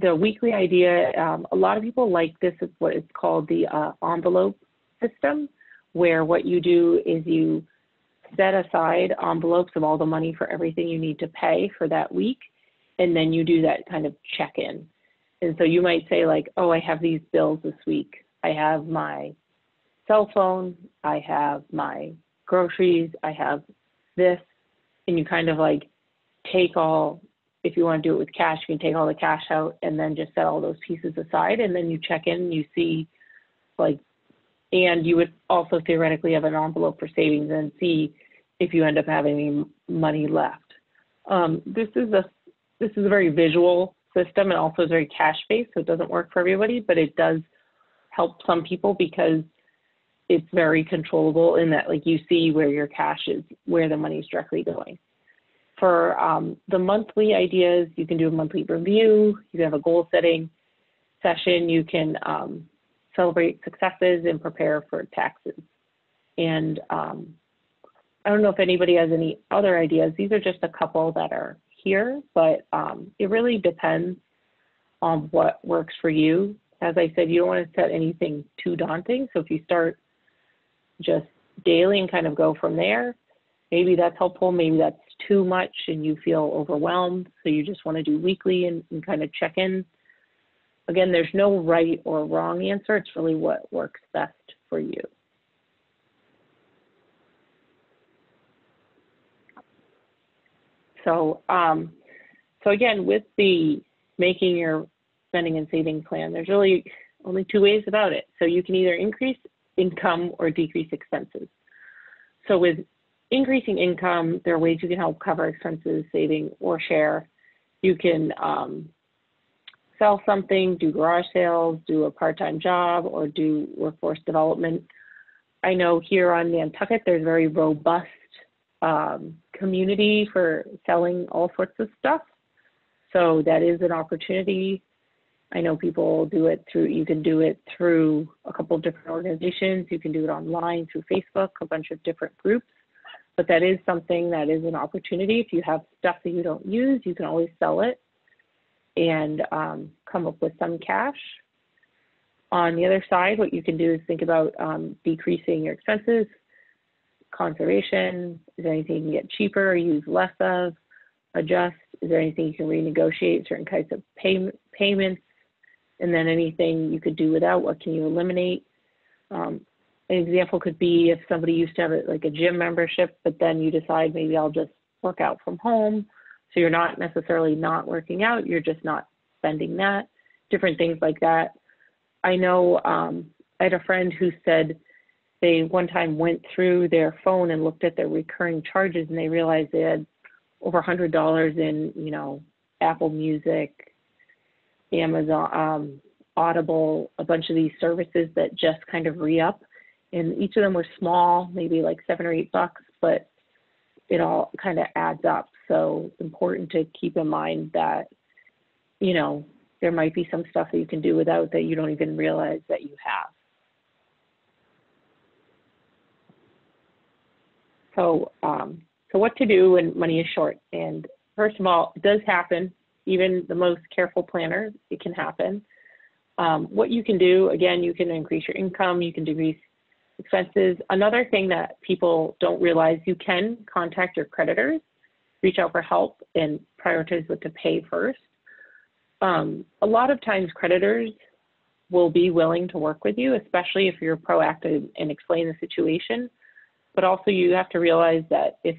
The weekly idea, um, a lot of people like this, is what it's called the uh, envelope system, where what you do is you set aside envelopes of all the money for everything you need to pay for that week, and then you do that kind of check-in. And so you might say like, oh, I have these bills this week. I have my cell phone. I have my groceries. I have this. And you kind of like take all, if you want to do it with cash, you can take all the cash out and then just set all those pieces aside. And then you check in and you see like, and you would also theoretically have an envelope for savings and see if you end up having any money left. Um, this is a, this is a very visual system, and also is very cash-based, so it doesn't work for everybody, but it does help some people because it's very controllable in that, like, you see where your cash is, where the money is directly going. For um, the monthly ideas, you can do a monthly review, you can have a goal setting session, you can um, celebrate successes and prepare for taxes. And um, I don't know if anybody has any other ideas. These are just a couple that are here, but um, it really depends on what works for you. As I said, you don't want to set anything too daunting. So if you start just daily and kind of go from there, maybe that's helpful. Maybe that's too much and you feel overwhelmed. So you just want to do weekly and, and kind of check in. Again, there's no right or wrong answer. It's really what works best for you. So, um, so again, with the making your spending and saving plan, there's really only two ways about it. So you can either increase income or decrease expenses. So with increasing income, there are ways you can help cover expenses, saving, or share. You can um, sell something, do garage sales, do a part-time job, or do workforce development. I know here on Nantucket, there's very robust Um, community for selling all sorts of stuff. So that is an opportunity. I know people do it through, you can do it through a couple of different organizations. You can do it online through Facebook, a bunch of different groups. But that is something that is an opportunity. If you have stuff that you don't use, you can always sell it and um, come up with some cash. On the other side, what you can do is think about um, decreasing your expenses, conservation. Is there anything you can get cheaper or use less of? Adjust. Is there anything you can renegotiate? Certain kinds of pay payments. And then anything you could do without, what can you eliminate? Um, an example could be if somebody used to have a, like a gym membership, but then you decide maybe I'll just work out from home. So you're not necessarily not working out, you're just not spending that, different things like that. I know um, I had a friend who said they one time went through their phone and looked at their recurring charges and they realized they had over one hundred dollars in, you know, Apple Music, Amazon, um, Audible, a bunch of these services that just kind of re-up, and each of them were small, maybe like seven or eight bucks, but it all kind of adds up. So it's important to keep in mind that, you know, there might be some stuff that you can do without that you don't even realize that you have. So, um, so what to do when money is short? And first of all, it does happen. Even the most careful planner, it can happen. Um, what you can do, again, you can increase your income, you can decrease expenses. Another thing that people don't realize, you can contact your creditors, reach out for help, and prioritize what to pay first. Um, a lot of times creditors will be willing to work with you, especially if you're proactive and explain the situation. But also you have to realize that if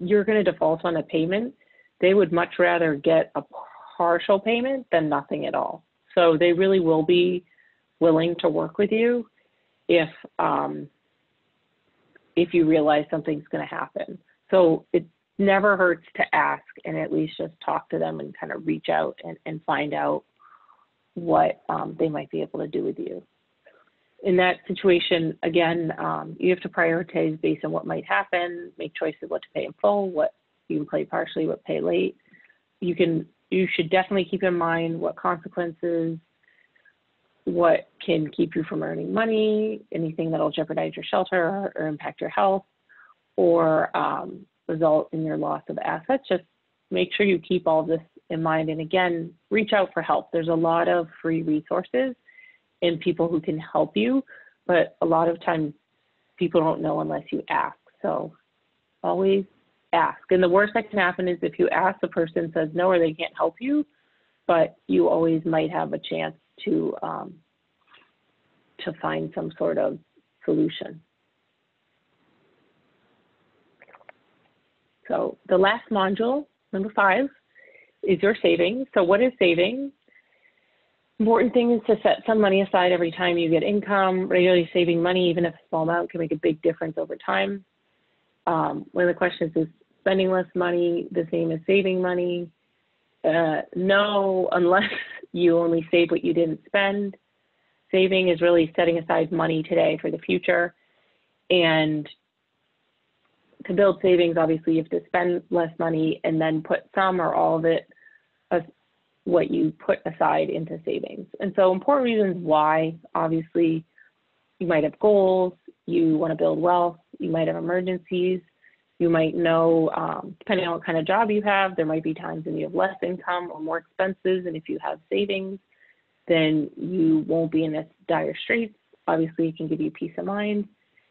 you're going to default on a payment, they would much rather get a partial payment than nothing at all. So they really will be willing to work with you if um, if you realize something's going to happen. So it never hurts to ask and at least just talk to them and kind of reach out and, and find out what um, they might be able to do with you. In that situation, again, um, you have to prioritize based on what might happen, make choices what to pay in full, what you can pay partially, what pay late. You can, you should definitely keep in mind what consequences, what can keep you from earning money, anything that'll jeopardize your shelter or, or impact your health or um, result in your loss of assets. Just make sure you keep all this in mind. And again, reach out for help. There's a lot of free resources and people who can help you, but a lot of times people don't know unless you ask. So always ask. And the worst that can happen is if you ask, the person says no or they can't help you, but you always might have a chance to um, to find some sort of solution. So the last module, number five, is your savings. So what is savings? Important thing is to set some money aside every time you get income. Regularly saving money, even if a small amount, can make a big difference over time. Um, one of the questions is spending less money the same as saving money? Uh, no, unless you only save what you didn't spend. Saving is really setting aside money today for the future. And to build savings, obviously, you have to spend less money and then put some or all of it, of what you put aside, into savings. And so important reasons why, obviously, you might have goals, you want to build wealth, you might have emergencies, you might know, um, depending on what kind of job you have, there might be times when you have less income or more expenses, and if you have savings, then you won't be in this dire straits. Obviously, it can give you peace of mind.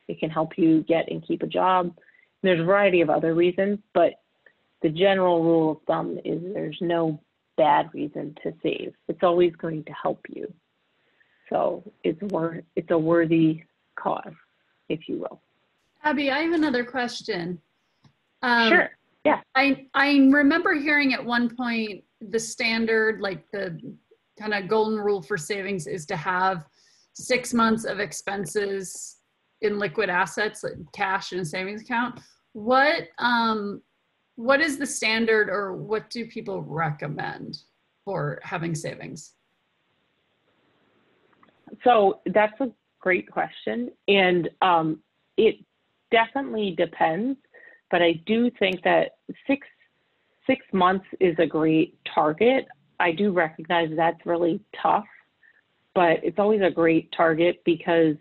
It can help you get and keep a job. And there's a variety of other reasons, but the general rule of thumb is there's no bad reason to save. It's always going to help you. So it's worth, it's a worthy cause, if you will. Abby, I have another question. Um, sure, yeah. I, I remember hearing at one point the standard, like the kind of golden rule for savings is to have six months of expenses in liquid assets, like cash in a savings account. What, um, what is the standard, or what do people recommend for having savings? So that's a great question. And um, it definitely depends, but I do think that six six months is a great target. I do recognize that's really tough, but it's always a great target because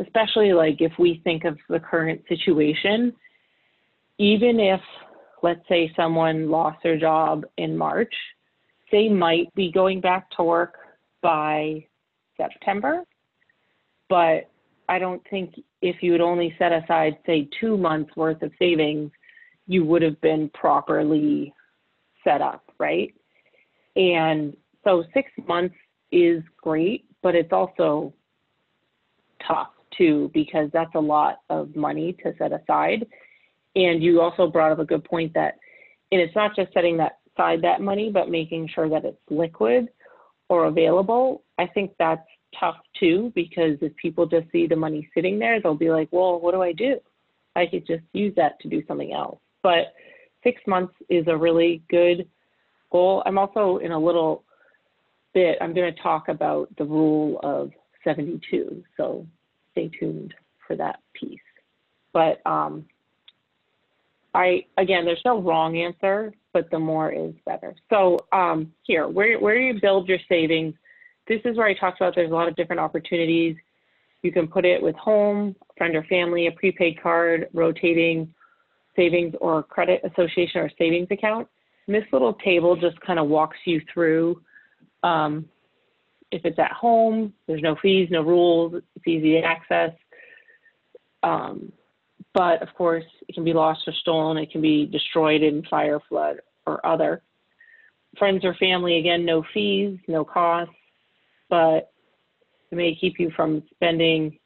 especially like if we think of the current situation, even if, let's say someone lost their job in March, they might be going back to work by September, but I don't think if you had only set aside, say, two months worth of savings, you would have been properly set up, right? And so six months is great, but it's also tough too, because that's a lot of money to set aside. And you also brought up a good point that, and it's not just setting aside that money, but making sure that it's liquid or available. I think that's tough too, because if people just see the money sitting there, they'll be like, well, what do I do? I could just use that to do something else. But six months is a really good goal. I'm also in a little bit, I'm going to talk about the rule of seventy-two. So stay tuned for that piece. But um, I, again, there's no wrong answer, but the more is better. So um, here, where, where you build your savings, this is where I talked about there's a lot of different opportunities. You can put it with home, friend or family, a prepaid card, rotating savings or credit association or savings account. And this little table just kind of walks you through. Um, if it's at home, there's no fees, no rules, it's easy to access. Um, but of course, it can be lost or stolen. It can be destroyed in fire, flood, or other. Friends or family, again, no fees, no costs, but it may keep you from spending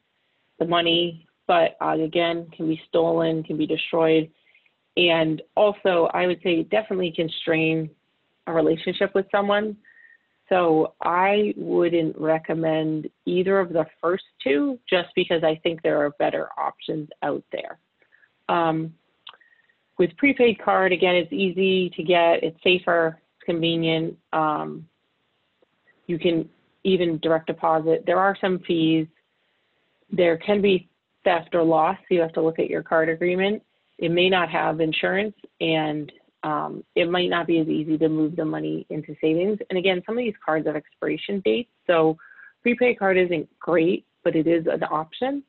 the money, but uh, again, can be stolen, can be destroyed. And also, I would say definitely can strain a relationship with someone. So I wouldn't recommend either of the first two, just because I think there are better options out there. Um, with prepaid card, again, it's easy to get, it's safer, it's convenient. Um, you can even direct deposit. There are some fees. There can be theft or loss, so you have to look at your card agreement. It may not have insurance, and um, it might not be as easy to move the money into savings. And again, some of these cards have expiration dates, so prepaid card isn't great, but it is an option.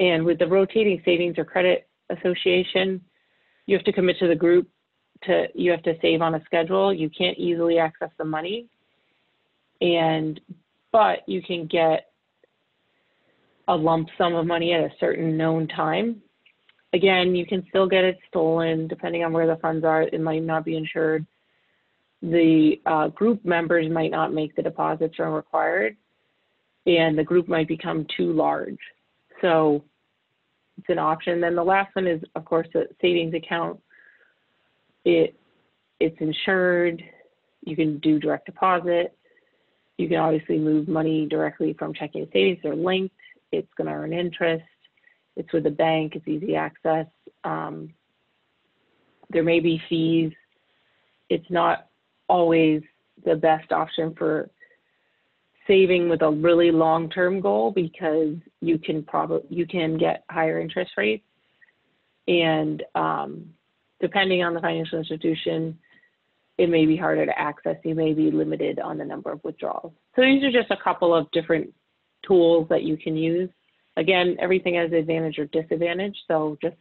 And with the rotating savings or credit association, you have to commit to the group, to you have to save on a schedule. You can't easily access the money, and but you can get a lump sum of money at a certain known time. Again, you can still get it stolen depending on where the funds are. It might not be insured. The uh, group members might not make the deposits when required, and the group might become too large. So it's an option. Then the last one is, of course, a savings account. It, it's insured. You can do direct deposit. You can obviously move money directly from checking and savings. They're linked. It's going to earn interest. It's with a bank. It's easy access. Um, there may be fees. It's not always the best option for saving with a really long-term goal, because you can probably you can get higher interest rates. And um, depending on the financial institution, it may be harder to access. You may be limited on the number of withdrawals. So these are just a couple of different tools that you can use. Again, everything has advantage or disadvantage. So just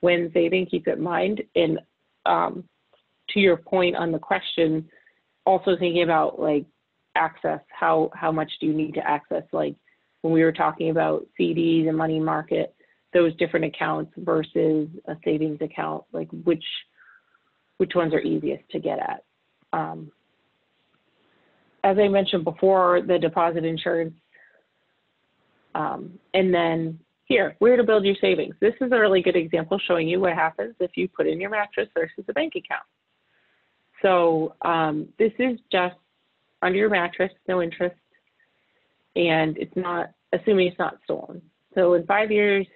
when saving, keep it in mind. And um, to your point on the question, also thinking about like access, how, how much do you need to access? Like when we were talking about C Ds and money market, those different accounts versus a savings account, like which which ones are easiest to get at. Um, as I mentioned before, the deposit insurance, um, and then here, where to build your savings. This is a really good example showing you what happens if you put in your mattress versus a bank account. So um, this is just under your mattress, no interest, and it's not, assuming it's not stolen. So in five years,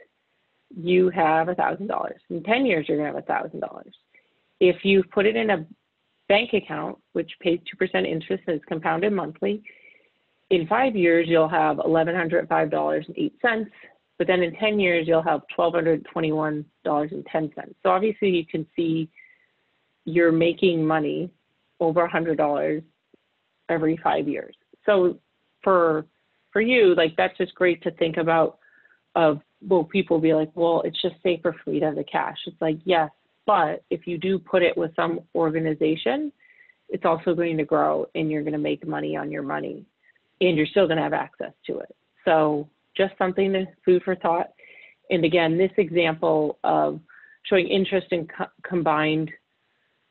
you have one thousand dollars. In ten years, you're gonna have one thousand dollars. If you put it in a bank account, which pays two percent interest and is compounded monthly, in five years, you'll have one thousand one hundred five dollars and eight cents. But then in ten years, you'll have one thousand two hundred twenty-one dollars and ten cents. So obviously you can see you're making money over one hundred dollars every five years. So for for you, like, that's just great to think about. Of, well, people be like, well, it's just safer for me to have the cash. It's like, yes, but if you do put it with some organization, it's also going to grow, and you're going to make money on your money, and you're still going to have access to it. So just something to food for thought. And again, this example of showing interest in co combined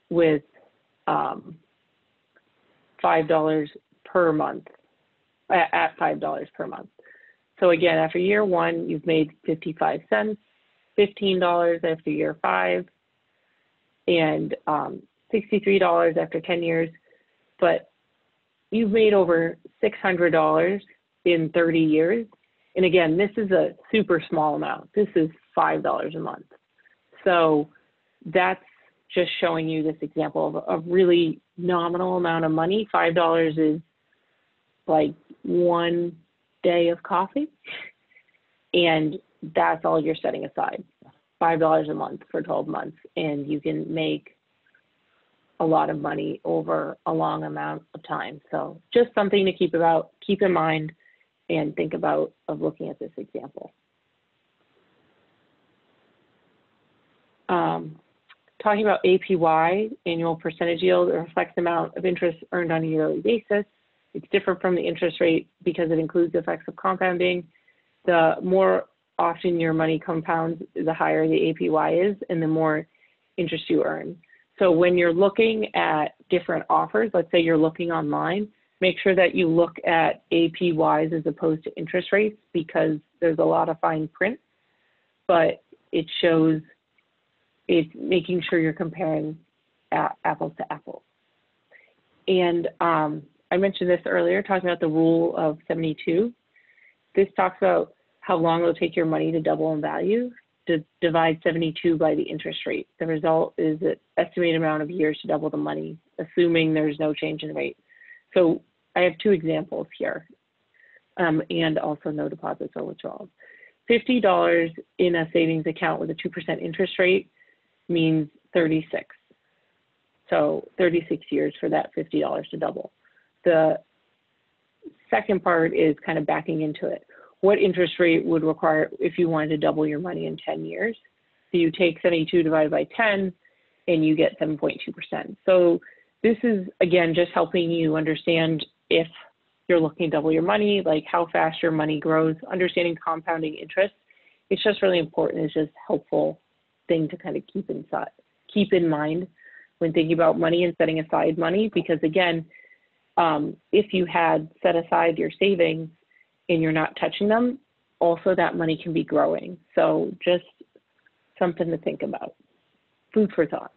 with um, five dollars per month, at five dollars per month. So again, after year one, you've made fifty-five cents, fifteen dollars after year five, and um, sixty-three dollars after ten years, but you've made over six hundred dollars in thirty years. And again, this is a super small amount. This is five dollars a month. So that's just showing you this example of a really nominal amount of money. five dollars is like one day of coffee, and that's all you're setting aside. five dollars a month for twelve months, and you can make a lot of money over a long amount of time. So just something to keep about, keep in mind and think about of looking at this example. Um, talking about A P Y, annual percentage yield, it reflects the amount of interest earned on a yearly basis. It's different from the interest rate because it includes the effects of compounding. The more often your money compounds, the higher the A P Y is and the more interest you earn. So when you're looking at different offers, let's say you're looking online, make sure that you look at A P Ys as opposed to interest rates, because there's a lot of fine print, but it shows, it's making sure you're comparing apples to apples. And um, I mentioned this earlier, talking about the rule of seventy-two. This talks about how long it'll take your money to double in value. To divide seventy-two by the interest rate. The result is an estimated amount of years to double the money, assuming there's no change in rate. So I have two examples here, um, and also no deposits or withdrawals. fifty dollars in a savings account with a two percent interest rate means thirty-six. So thirty-six years for that fifty dollars to double. The second part is kind of backing into it. What interest rate would require if you wanted to double your money in ten years? So you take seventy-two divided by ten and you get seven point two percent. So this is, again, just helping you understand if you're looking to double your money, like how fast your money grows, understanding compounding interest. It's just really important. It's just helpful thing to kind of keep in, keep in mind when thinking about money and setting aside money, because again, um, if you had set aside your savings and you're not touching them, also that money can be growing. So just something to think about. Food for thought.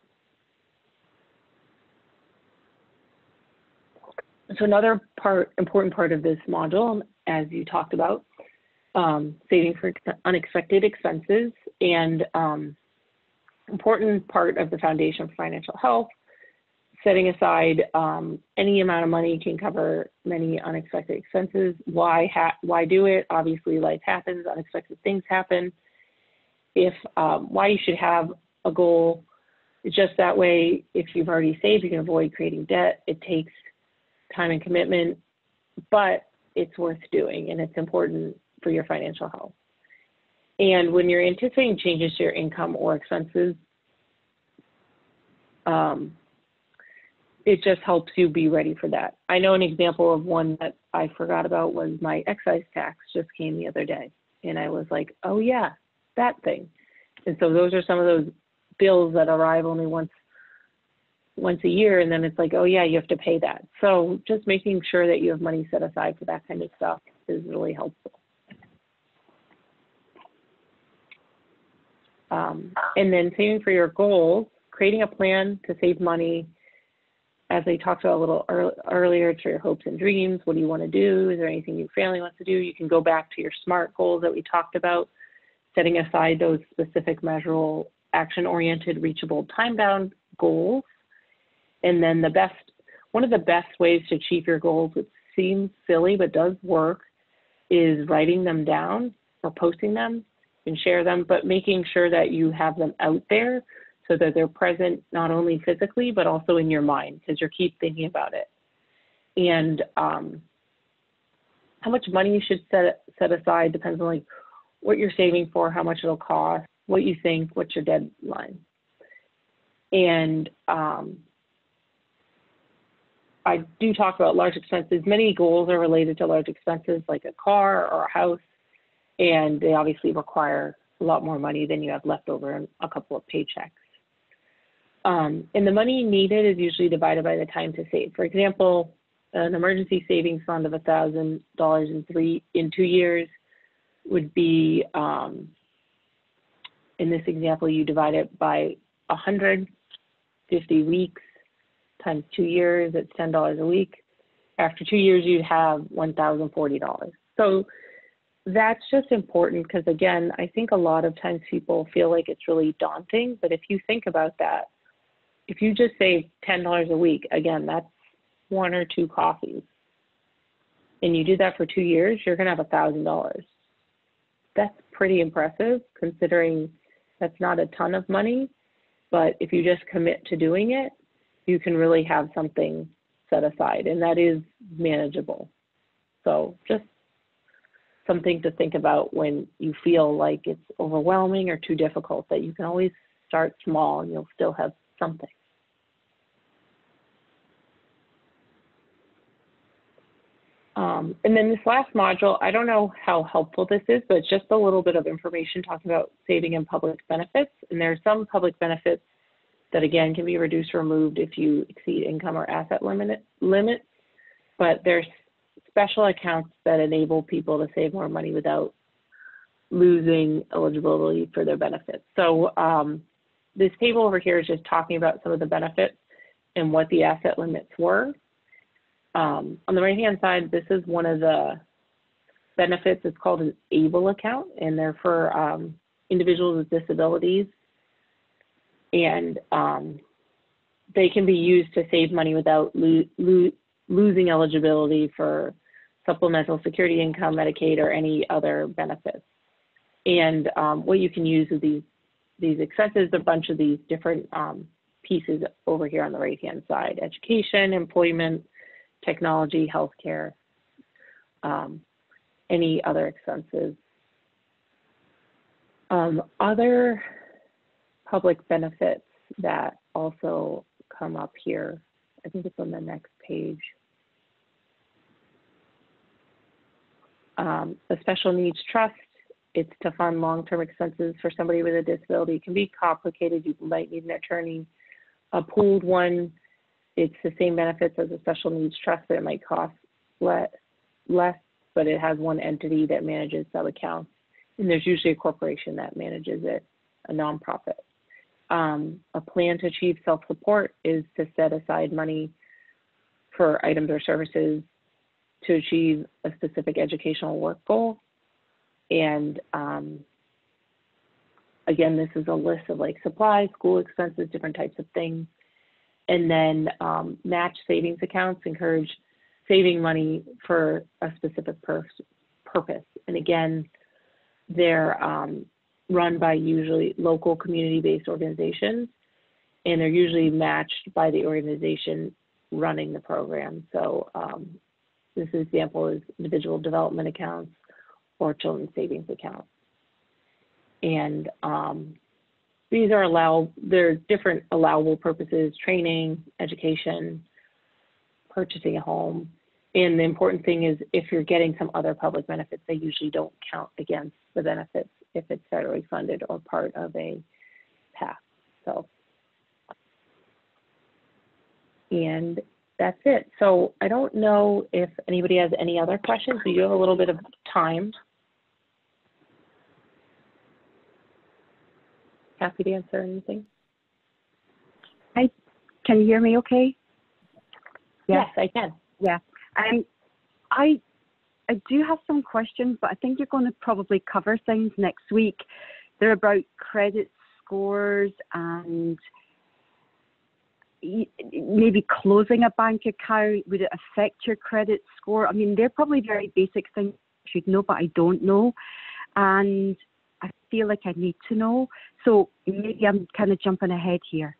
So another part, important part of this module, as you talked about, um, saving for unexpected expenses, and um, important part of the foundation for financial health, setting aside um, any amount of money can cover many unexpected expenses. Why, ha why do it? Obviously, life happens, unexpected things happen. If um, why you should have a goal, just that way, if you've already saved, you can avoid creating debt. It takes time and commitment, but it's worth doing, and it's important for your financial health. And when you're anticipating changes to your income or expenses, um, it just helps you be ready for that. I know an example of one that I forgot about was my excise tax just came the other day. And I was like, oh yeah, that thing. And so those are some of those bills that arrive only once, once a year. And then it's like, oh yeah, you have to pay that. So just making sure that you have money set aside for that kind of stuff is really helpful. Um, and then saving for your goals, creating a plan to save money. As I talked about a little early, earlier, it's your hopes and dreams. What do you want to do? Is there anything your family wants to do? You can go back to your SMART goals that we talked about, setting aside those specific, measurable, action-oriented, reachable, time-bound goals. And then the best, one of the best ways to achieve your goals, which seems silly but does work, is writing them down or posting them and share them, but making sure that you have them out there so that they're present not only physically, but also in your mind, because you keep thinking about it. And um, how much money you should set, set aside depends on like what you're saving for, how much it'll cost, what you think, what's your deadline. And um, I do talk about large expenses. Many goals are related to large expenses, like a car or a house, and they obviously require a lot more money than you have left over in a couple of paychecks. Um, and the money needed is usually divided by the time to save. For example, an emergency savings fund of one thousand dollars in three in two years would be, um, in this example, you divide it by one hundred fifty weeks times two years, it's ten dollars a week. After two years, you'd have one thousand forty dollars. So that's just important because, again, I think a lot of times people feel like it's really daunting, but if you think about that, if you just save ten dollars a week, again, that's one or two coffees, and you do that for two years, you're going to have one thousand dollars. That's pretty impressive considering that's not a ton of money, but if you just commit to doing it, you can really have something set aside, and that is manageable. So just something to think about when you feel like it's overwhelming or too difficult, that you can always start small and you'll still have something. Um, and then this last module, I don't know how helpful this is, but it's just a little bit of information talking about saving and public benefits. And there are some public benefits that again can be reduced or removed if you exceed income or asset limit limits, but there's special accounts that enable people to save more money without losing eligibility for their benefits. So um, this table over here is just talking about some of the benefits and what the asset limits were. Um, on the right-hand side, this is one of the benefits. It's called an ABLE account, and they're for um, individuals with disabilities. And um, they can be used to save money without lo lo losing eligibility for supplemental security income, Medicaid, or any other benefits. And um, what you can use with these these expenses, a bunch of these different um, pieces over here on the right-hand side: education, employment, technology, healthcare, um, any other expenses. Um, other public benefits that also come up here. I think it's on the next page. Um, a special needs trust, it's to fund long-term expenses for somebody with a disability. It can be complicated, you might need an attorney. A pooled one, it's the same benefits as a special needs trust, but it might cost le less, but it has one entity that manages sub-accounts, and there's usually a corporation that manages it, a nonprofit. Um, a plan to achieve self-support is to set aside money for items or services to achieve a specific educational work goal. And um, again, this is a list of like supplies, school expenses, different types of things. And then um, match savings accounts encourage saving money for a specific pur purpose. And again, they're um, run by usually local community-based organizations, and they're usually matched by the organization running the program. So um, this example is individual development accounts or children's savings accounts. And um, these are allow, there are different allowable purposes: training, education, purchasing a home. And the important thing is if you're getting some other public benefits, they usually don't count against the benefits if it's federally funded or part of a PAC. So, and that's it. So I don't know if anybody has any other questions. We do have a little bit of time. Happy to answer anything. Hi, can you hear me okay? Yes, yes I can. Yeah, um, I. I do have some questions, but I think you're going to probably cover things next week. They're about credit scores and maybe closing a bank account. Would it affect your credit score? I mean, they're probably very basic things you should know, but I don't know. And I feel like I need to know. So maybe I'm kind of jumping ahead here.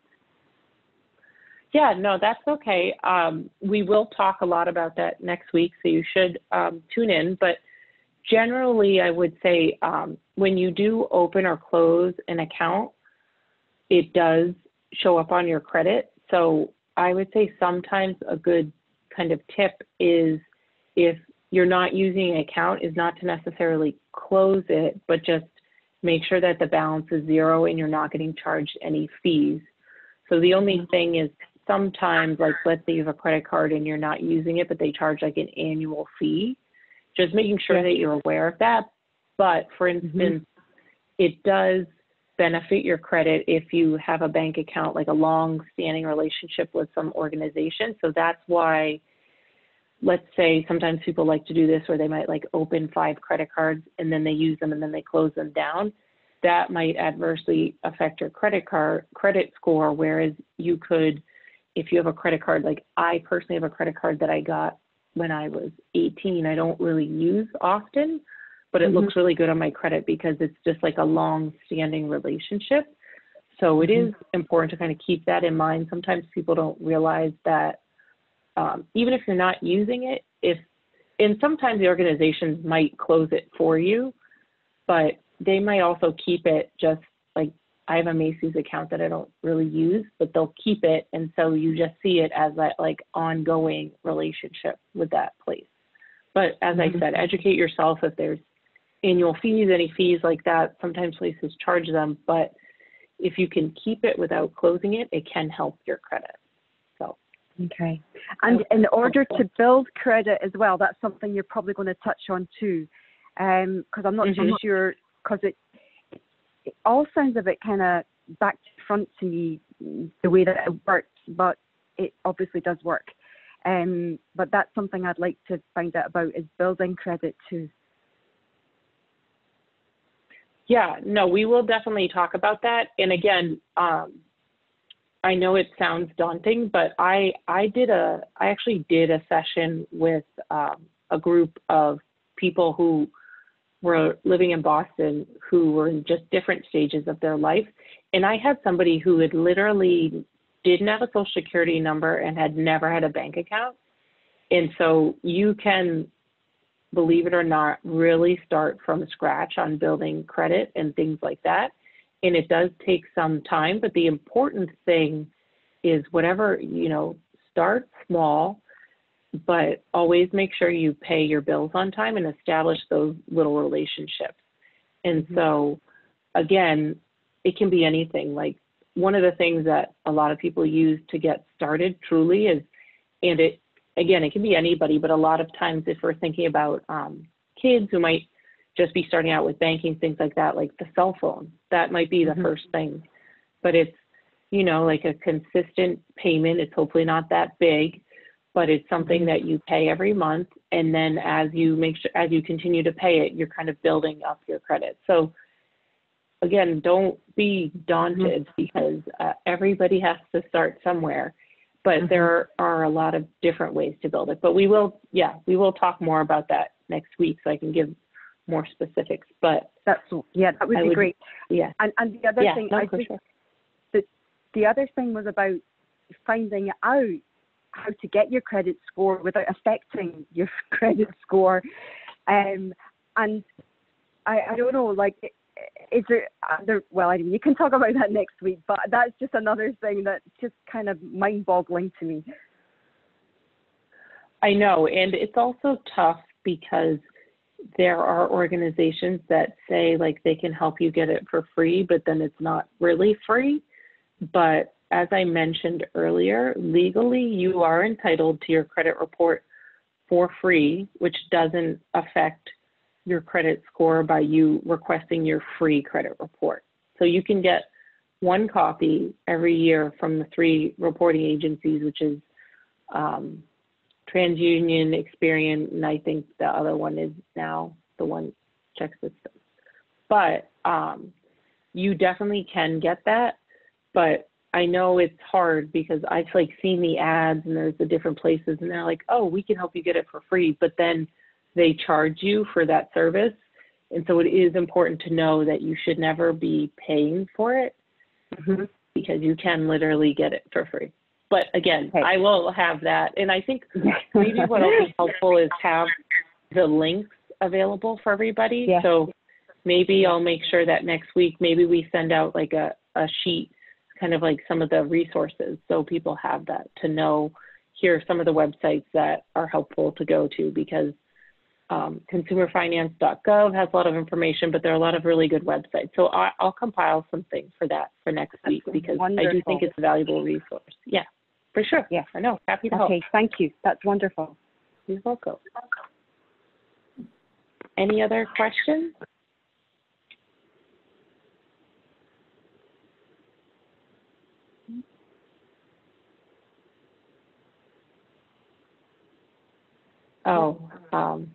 Yeah, no, that's okay. Um, we will talk a lot about that next week, so you should um, tune in. But generally, I would say um, when you do open or close an account, it does show up on your credit. So I would say sometimes a good kind of tip is, if you're not using an account, is not to necessarily close it, but just make sure that the balance is zero and you're not getting charged any fees. So the only thing is, sometimes, like, let's say you have a credit card and you're not using it, but they charge like an annual fee, just making sure that you're aware of that. But for instance, mm-hmm. it does benefit your credit if you have a bank account, like a long-standing relationship with some organization. So that's why, let's say, sometimes people like to do this where they might like open five credit cards and then they use them and then they close them down. That might adversely affect your credit card credit score, whereas you could, if you have a credit card, like I personally have a credit card that I got when I was eighteen, I don't really use often, but it mm-hmm. looks really good on my credit because it's just like a long-standing relationship. So it mm-hmm. is important to kind of keep that in mind. Sometimes people don't realize that um, even if you're not using it, if and sometimes the organizations might close it for you, but they might also keep it. Just like I have a Macy's account that I don't really use, but they'll keep it. And so you just see it as that like ongoing relationship with that place. But as mm-hmm. I said, educate yourself if there's annual fees, any fees like that. Sometimes places charge them, but if you can keep it without closing it, it can help your credit. So okay. And in order to build credit as well, that's something you're probably going to touch on too, because um, I'm not mm-hmm. sure. Because it, it all sounds a bit kind of back to front to me, the way that it works, but it obviously does work. Um, but that's something I'd like to find out about, is building credit too. Yeah, no, we will definitely talk about that. And again, um, I know it sounds daunting, but I, I did a, I actually did a session with um, a group of people who were living in Boston, who were in just different stages of their life. And I had somebody who had literally didn't have a social security number and had never had a bank account. And so you can, believe it or not, really start from scratch on building credit and things like that. And it does take some time, but the important thing is, whatever, you know, start small, but always make sure you pay your bills on time and establish those little relationships. And mm-hmm. so again, it can be anything. Like, one of the things that a lot of people use to get started truly is, and it, again, it can be anybody, but a lot of times if we're thinking about um, kids who might just be starting out with banking, things like that, like the cell phone, that might be the mm-hmm. first thing, but it's, you know, like a consistent payment. It's hopefully not that big, but it's something that you pay every month. And then as you make sure, as you continue to pay it, you're kind of building up your credit. So again, don't be daunted, because uh, everybody has to start somewhere, but mm-hmm. there are a lot of different ways to build it. But we will, yeah, we will talk more about that next week, so I can give more specifics, but that's, yeah, that would I be would, great. Yeah. And, and the other yeah, thing, no, I think sure. the, the other thing was about finding out how to get your credit score without affecting your credit score. Um, and I, I don't know, like, is there, there, well, I mean, you can talk about that next week, but that's just another thing that's just kind of mind boggling to me. I know. And it's also tough because there are organizations that say like they can help you get it for free, but then it's not really free. But as I mentioned earlier, legally, you are entitled to your credit report for free, which doesn't affect your credit score by you requesting your free credit report. So you can get one copy every year from the three reporting agencies, which is um, TransUnion, Experian, and I think the other one is now the one, ChexSystems. But um, you definitely can get that, but I know it's hard because I've like seen the ads and there's the different places and they're like, oh, we can help you get it for free. But then they charge you for that service. And so it is important to know that you should never be paying for it, mm-hmm. because you can literally get it for free. But again, okay. I will have that. And I think maybe what will be helpful is have the links available for everybody. Yeah. So maybe I'll make sure that next week, maybe we send out like a, a sheet, kind of like some of the resources, so people have that to know, here are some of the websites that are helpful to go to, because um, consumer finance dot gov has a lot of information, but there are a lot of really good websites. So I, I'll compile something for that for next That's week, because wonderful. I do think it's a valuable resource. Yeah, for sure. Yeah, I know. Happy to okay, help. Okay, thank you. That's wonderful. You're welcome. Any other questions? Oh, um,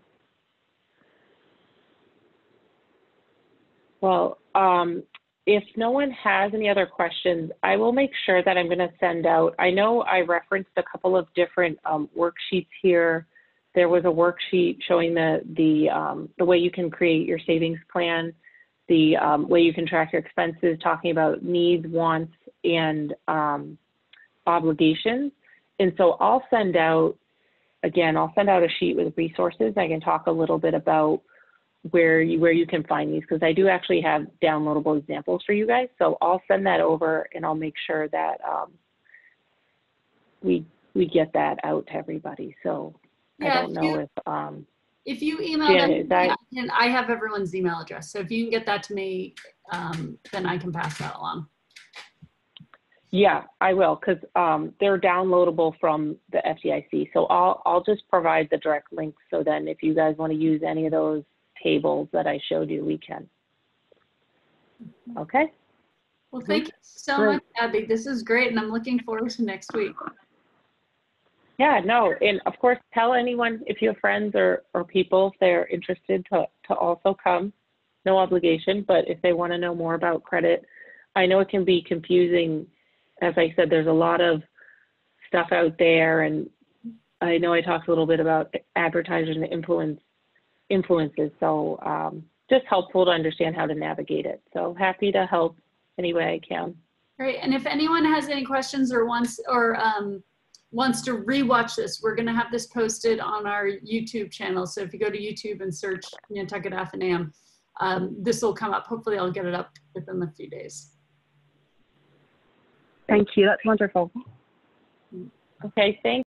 well, um, if no one has any other questions, I will make sure that I'm going to send out. I know I referenced a couple of different um, worksheets here. There was a worksheet showing the, the, um, the way you can create your savings plan, the um, way you can track your expenses, talking about needs, wants, and um, obligations. And so I'll send out, Again, I'll send out a sheet with resources. I can talk a little bit about where you, where you can find these, because I do actually have downloadable examples for you guys. So I'll send that over, and I'll make sure that um, we we get that out to everybody. So yeah, I don't if know you, if um, if you email Janet, that, that I, can, I have everyone's email address. So if you can get that to me, um, then I can pass that along. Yeah, I will, because um, they're downloadable from the F D I C. So I'll, I'll just provide the direct links. So then if you guys want to use any of those tables that I showed you, we can. Okay. Well, thank you so great. much, Abby. This is great, and I'm looking forward to next week. Yeah, no, and of course, tell anyone, if you have friends or, or people, if they're interested, to, to also come. No obligation, but if they want to know more about credit, I know it can be confusing. As I said, there's a lot of stuff out there, and I know I talked a little bit about advertisers and influence, influences, so um, just helpful to understand how to navigate it. So happy to help any way I can. Great, and if anyone has any questions or wants, or, um, wants to rewatch this, we're going to have this posted on our YouTube channel, so if you go to YouTube and search Nantucket Athenaeum, um, this will come up. Hopefully I'll get it up within a few days. Thank you. That's wonderful. Okay, thanks.